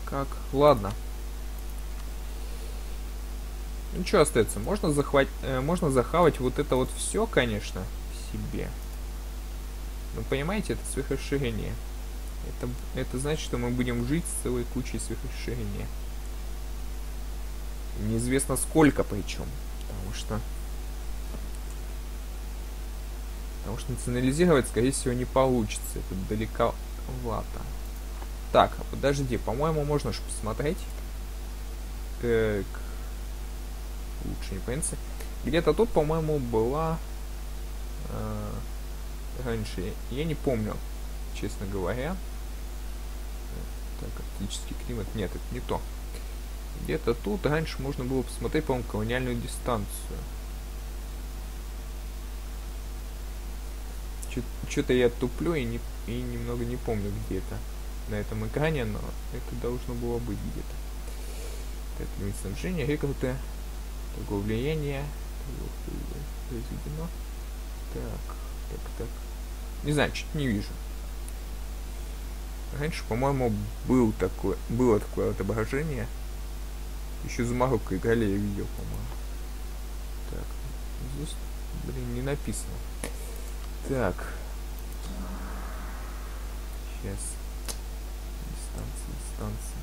Как? Ладно. Ну что остается? Можно захавать вот это вот все, конечно, себе. Но понимаете, это сверхширение. Это значит, что мы будем жить с целой кучей сверхширения. Неизвестно сколько причем. Потому что национализировать, скорее всего, не получится. Это далековато. Так, подожди, по-моему, можно же посмотреть. Так. Лучше не понятно. Где-то тут, по-моему, была раньше. Я не помню, честно говоря. Так, арктический климат. Нет, это не то. Где-то тут раньше можно было посмотреть, по-моему, колониальную дистанцию. Что-то я туплю и немного не помню где-то на этом экране, но это должно было быть где-то. Так, лимит снабжения, рекруты, такое влияние. Так. Не знаю, что-то не вижу. Раньше, по-моему, было такое отображение. Еще за Марокко играли, я видел, по-моему. Так, здесь, блин, не написано. Так. Сейчас. Дистанция.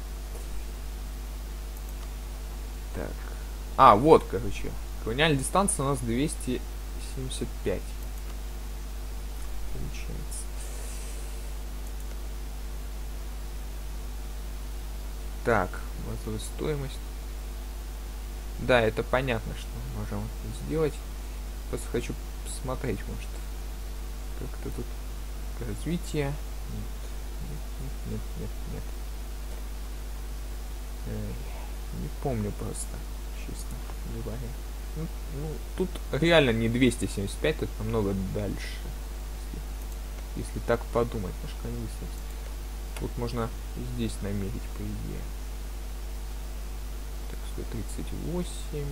Так. А, вот, короче. Колониальная дистанция у нас 275. Получается. Так. Базовая стоимость. Да, это понятно, что можем сделать. Просто хочу посмотреть, может. Как-то тут развитие. Нет. Не помню просто, честно говоря. Ну, тут реально не 275, тут намного дальше. Если так подумать, может, конечно. Тут можно здесь намерить, по идее. Так, 138, 162.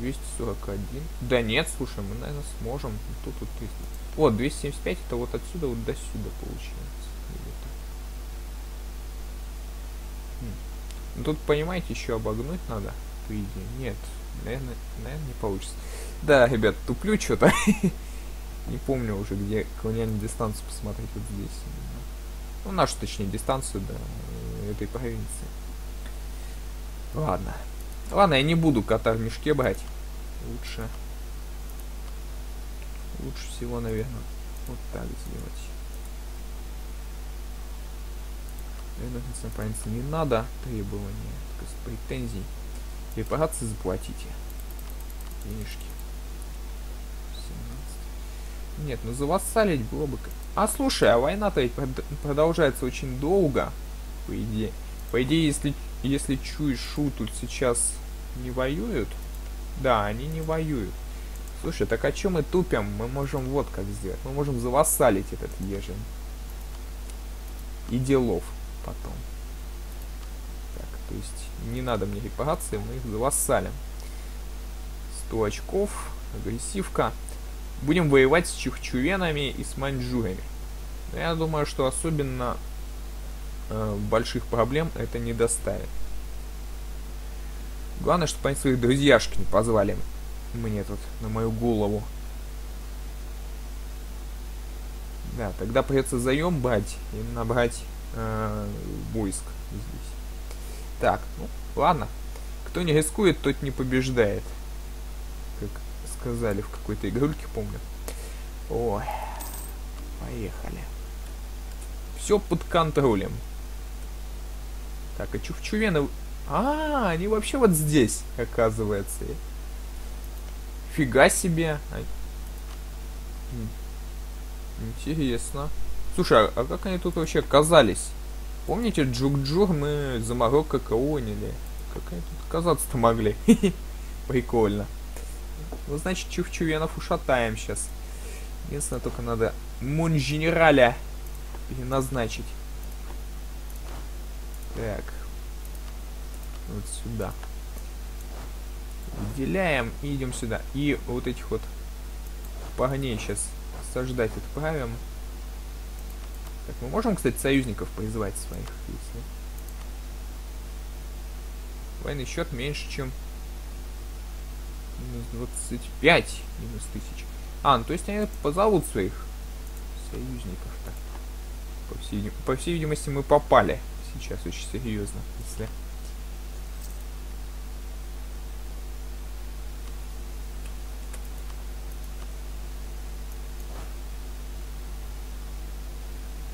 241. Да нет, слушай, мы, наверное, сможем. Тут вот 300. О, 275 это вот отсюда вот до сюда получается. Ну, тут, понимаете, еще обогнуть надо. По идее. Нет, наверное, не получится. Да, ребят, туплю что-то. Не помню уже, где колониальную дистанцию посмотреть вот здесь. Ну, нашу, точнее, дистанцию до этой провинции. Ладно. Ладно, я не буду кота в мешке брать. Лучше всего, наверное, вот так сделать. Это не надо требования, претензий. Репарации заплатите. Денежки. 17. Нет, ну завассалить было бы... А слушай, а война-то ведь продолжается очень долго. По идее. По идее, если Чу и Шу тут сейчас не воюют. Да, они не воюют. Слушай, так а чё мы тупим? Мы можем вот как сделать. Мы можем завассалить этот Ежэнь. И делов потом. Так, то есть не надо мне репарации, мы их завассалим. 100 очков. Агрессивка. Будем воевать с чехчувенами и с маньчжурами. Я думаю, что особенно больших проблем это не доставит. Главное, чтобы они своих друзьяшек не позвали мне тут на мою голову. Да, тогда придется заем брать и набрать войск здесь. Так, ну ладно. Кто не рискует, тот не побеждает. Как сказали в какой-то игрульке, помню. Ой, поехали. Все под контролем. Так, а чухчувены... А, они вообще вот здесь, оказывается. Фига себе. Интересно. Слушай, а как они тут вообще оказались? Помните, Джук-Джур мы за Марокко колонили? Как они тут оказаться-то могли? Прикольно. Ну, значит, чухчувенов ушатаем сейчас. Единственное, только надо Мунженераля переназначить. Так. Вот сюда. Выделяем и идем сюда. И вот этих вот парней сейчас сождать отправим. Так, мы можем, кстати, союзников призвать своих, если... Военный счет меньше, чем... Минус 25. Минус 1000. А, ну то есть они позовут своих союзников-то. По всей видимости, мы попали сейчас очень серьезно, если...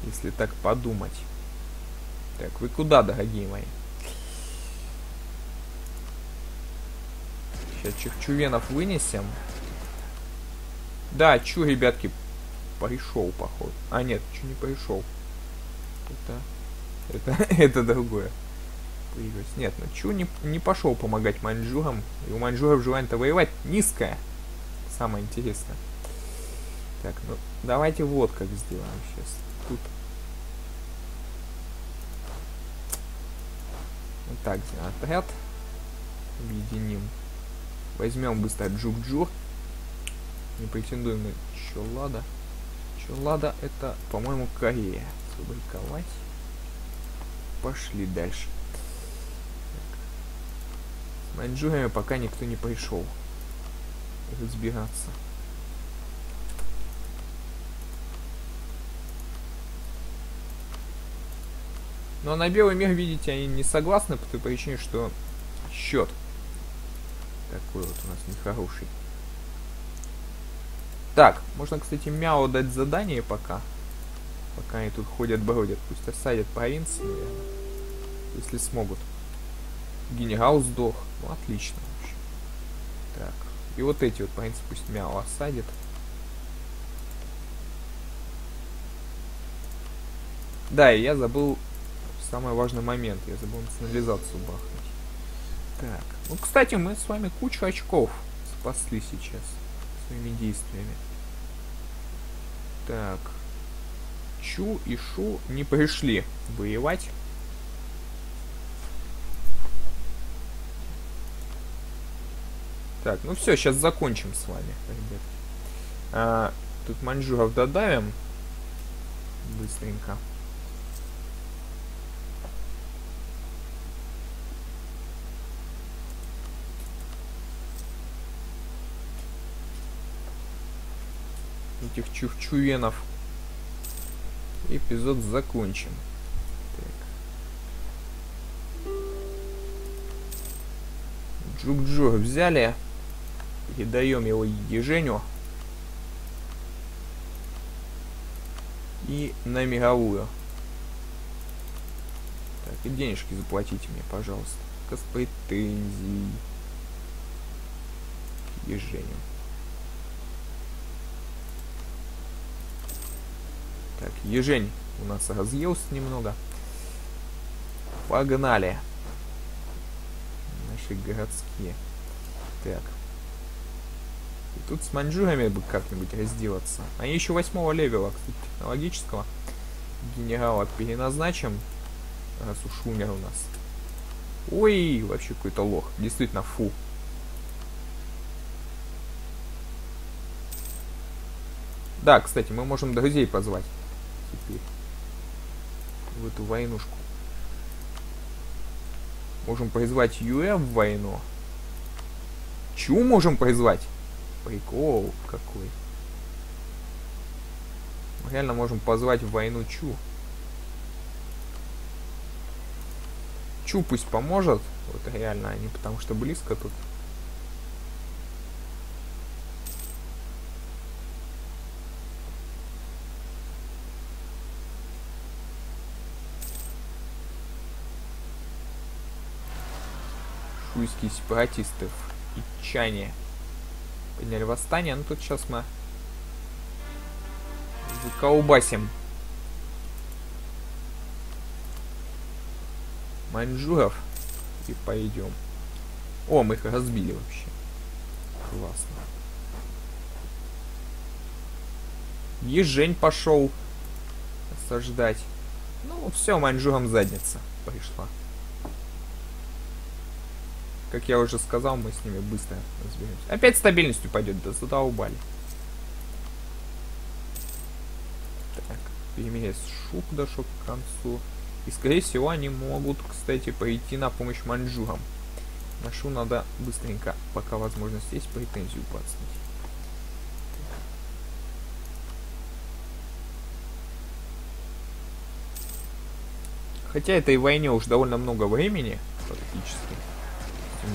Если так подумать. Так, вы куда, дорогие мои? Сейчас чухчувенов вынесем. Да, Чу, ребятки, пришел, походу. А, нет, Чу не пришел. Это другое. Нет, ну Чу не пошел помогать маньчжурам. И у маньчжуров желание-то воевать низкое. Самое интересное. Так, ну давайте вот как сделаем сейчас. Тут. Вот так, отряд объединим. Возьмем быстро Джук-Джур. Не претендуем на Чолада. Чолада это, по-моему, Корея. Субликовать. Пошли дальше. Так. С маньчжурами пока никто не пришел разбираться. Но на белый мир, видите, они не согласны по той причине, что счет такой вот у нас нехороший. Так, можно, кстати, Мяо дать задание пока. Пока они тут ходят-бродят. Пусть осадят провинции, наверное. Если смогут. Генерал сдох. Ну, отлично вообще. Так, и вот эти вот провинции пусть Мяо осадит. Да, и я забыл... Самый важный момент. Я забыл национализацию бахнуть. Так. Ну, кстати, мы с вами кучу очков спасли сейчас. Своими действиями. Так. Чу и Шу не пришли воевать. Так, ну все, сейчас закончим с вами, ребят. Тут маньчжуров додавим. Быстренько. Этих чухчувенов. Эпизод закончим. Так. Джук-джур взяли. Передаем его Еженю. И на мировую. Так, и денежки заплатите мне, пожалуйста. С претензий. Еженю. Так, Ежэнь у нас разъелся немного. Погнали. Наши городские. Так. И тут с маньчжурами бы как-нибудь разделаться. Они еще 8-го левела, кстати, технологического. Генерала переназначим. Раз уж умер у нас. Ой, вообще какой-то лох. Действительно, фу. Да, кстати, мы можем друзей позвать теперь в эту войнушку. Можем призвать Юэ в войну. Чу можем призвать? Прикол какой. Мы реально можем позвать в войну Чу. Чу пусть поможет. Вот реально они, потому что близко тут. Шуйские сепаратистов и чане подняли восстание. Ну тут сейчас мы заколбасим маньчжуров и пойдем. О, мы их разбили вообще. Классно. Ежэнь пошел осаждать. Ну все, маньчжурам задница пришла. Как я уже сказал, мы с ними быстро разберемся. Опять стабильность упадет, да задолбали. Так, перемирие с Шу подошел к концу. И скорее всего они могут, кстати, пойти на помощь маньчжурам. На Шу надо быстренько, пока возможность есть, претензию подснять. Хотя этой войне уж довольно много времени, практически.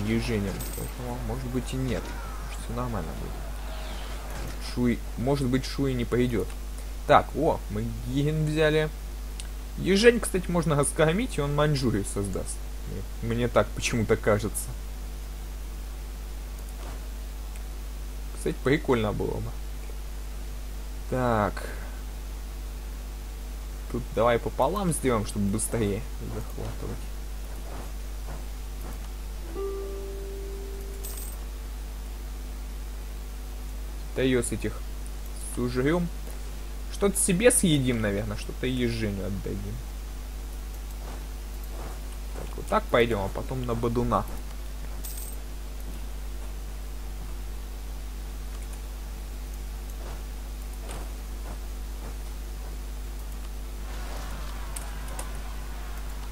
Еженем. Поэтому, может быть, и нет. Может, все нормально будет. Шуй. Может быть, Шуй не пойдет. Так, о, мы Гин взяли. Ежень, кстати, можно раскормить, и он Маньчжурию создаст. Мне так почему-то кажется. Кстати, прикольно было бы. Так. Тут давай пополам сделаем, чтобы быстрее захватывать. Тайос этих сужрем. Что-то себе съедим, наверное. Что-то Еженю отдадим. Так, вот так пойдем, а потом на Бадуна.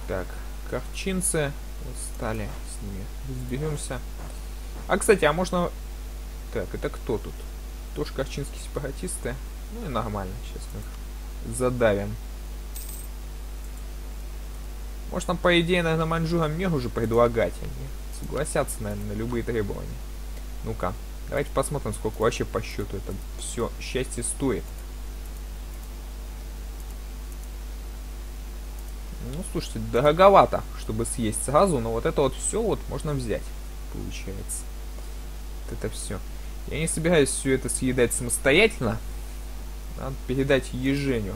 Так, ковчинцы. Стали с ними. Разберемся. А, кстати, а можно... Так, это кто тут? Тоже корчинские сепаратисты. Ну и нормально, сейчас мы их задавим. Может там, по идее, наверное, маньчжурам мир уже предлагать. Они согласятся, наверное, на любые требования. Ну-ка, давайте посмотрим, сколько вообще по счету это все счастье стоит. Ну, слушайте, дороговато, чтобы съесть сразу, но вот это вот все вот можно взять, получается. Вот это все. Я не собираюсь все это съедать самостоятельно. Надо передать Еженю.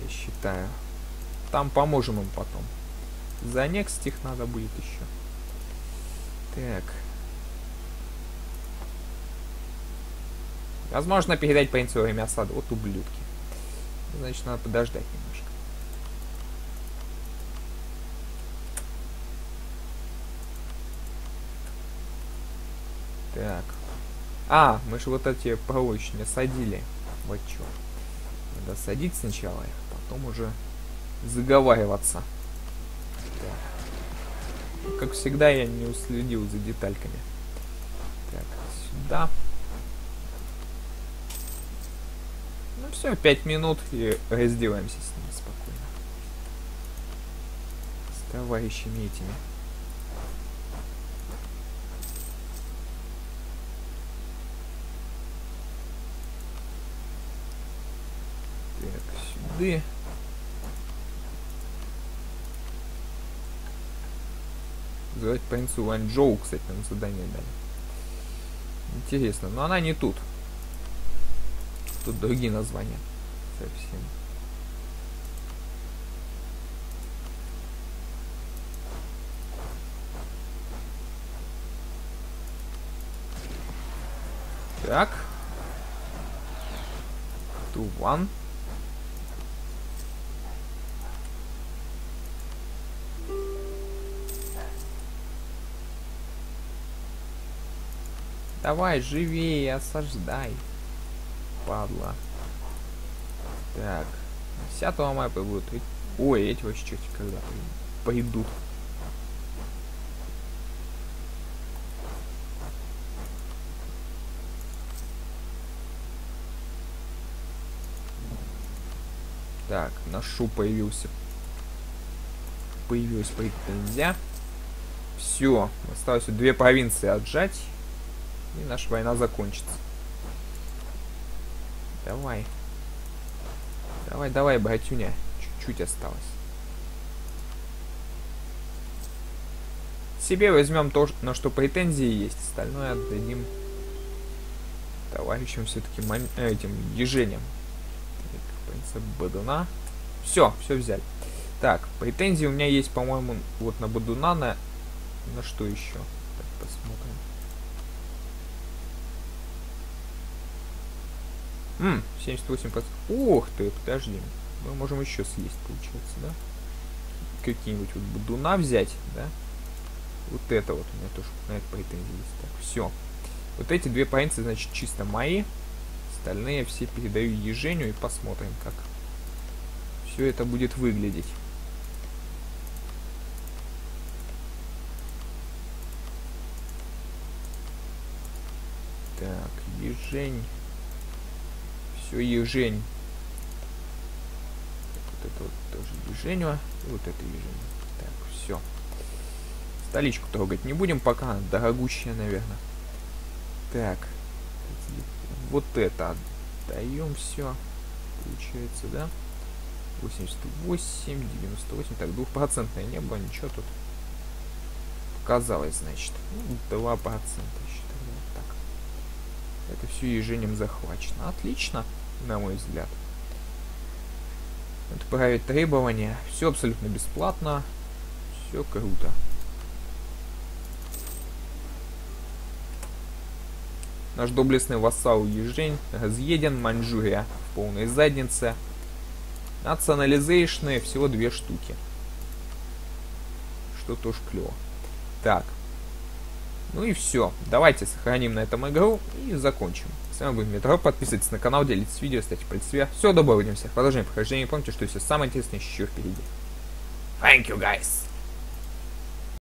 Я считаю. Там поможем им потом. Занексить их надо будет еще. Так. Возможно, передать принцу во время осады. Вот ублюдки. Значит, надо подождать немножко. Так. А, мы же вот эти поручни садили. Вот чё. Надо садить сначала их, потом уже заговариваться. Так. Как всегда, я не уследил за детальками. Так, сюда. Ну все, 5 минут и разделаемся с ними спокойно. С товарищами этими. Звать принцу Ланьчжоу, кстати, нам задание дали. Интересно, но она не тут. Тут другие названия. Совсем. Так. Туван. Давай, живее, осаждай. падла. Так, 10 мая пойдут. Ой, эти вообще черти когда пойдут. Так, на Шу появился. Появилась поехать-то нельзя. Все, осталось две провинции отжать. И наша война закончится. Давай. Давай, давай, братюня. Чуть-чуть осталось. Себе возьмем то, на что претензии есть. Остальное отдадим товарищам все-таки этим Еженям. Принцип Бадуна. Все, все взяли. Так, претензии у меня есть, по-моему, вот на Бадуна, на что еще? Так, посмотрим. Ммм, 78%. Ух ты, подожди. Мы можем еще съесть, получается, да? Какие-нибудь вот Бадуна взять, да? Вот это вот у меня тоже на это претензии есть. Так, все. Вот эти две провинции, значит, чисто мои. Остальные все передаю Еженю и посмотрим, как все это будет выглядеть. Так, Ежень. Все, Ежень. Вот это вот тоже Еженю. Вот это Ежень. Так, все. Столичку трогать не будем, пока она дорогущая, наверное. Так. Вот это отдаем все. Получается, да? 88, 98. Так, 2% не было, ничего тут. Показалось, значит. 2% считаю. Вот так. Это все Еженем захвачено. Отлично, на мой взгляд. Отправить требования. Все абсолютно бесплатно. Все круто. Наш доблестный вассал Ежень разъеден, Маньчжурия в полной заднице. Национализейшные всего две штуки. Что тоже клево. Так. Ну и все. Давайте сохраним на этом игру и закончим. С вами был Метро. Подписывайтесь на канал, делитесь видео, ставьте палец вверх. Все, добавимся. Продолжение прохождения. Помните, что все самое интересное еще впереди. Thank you, guys!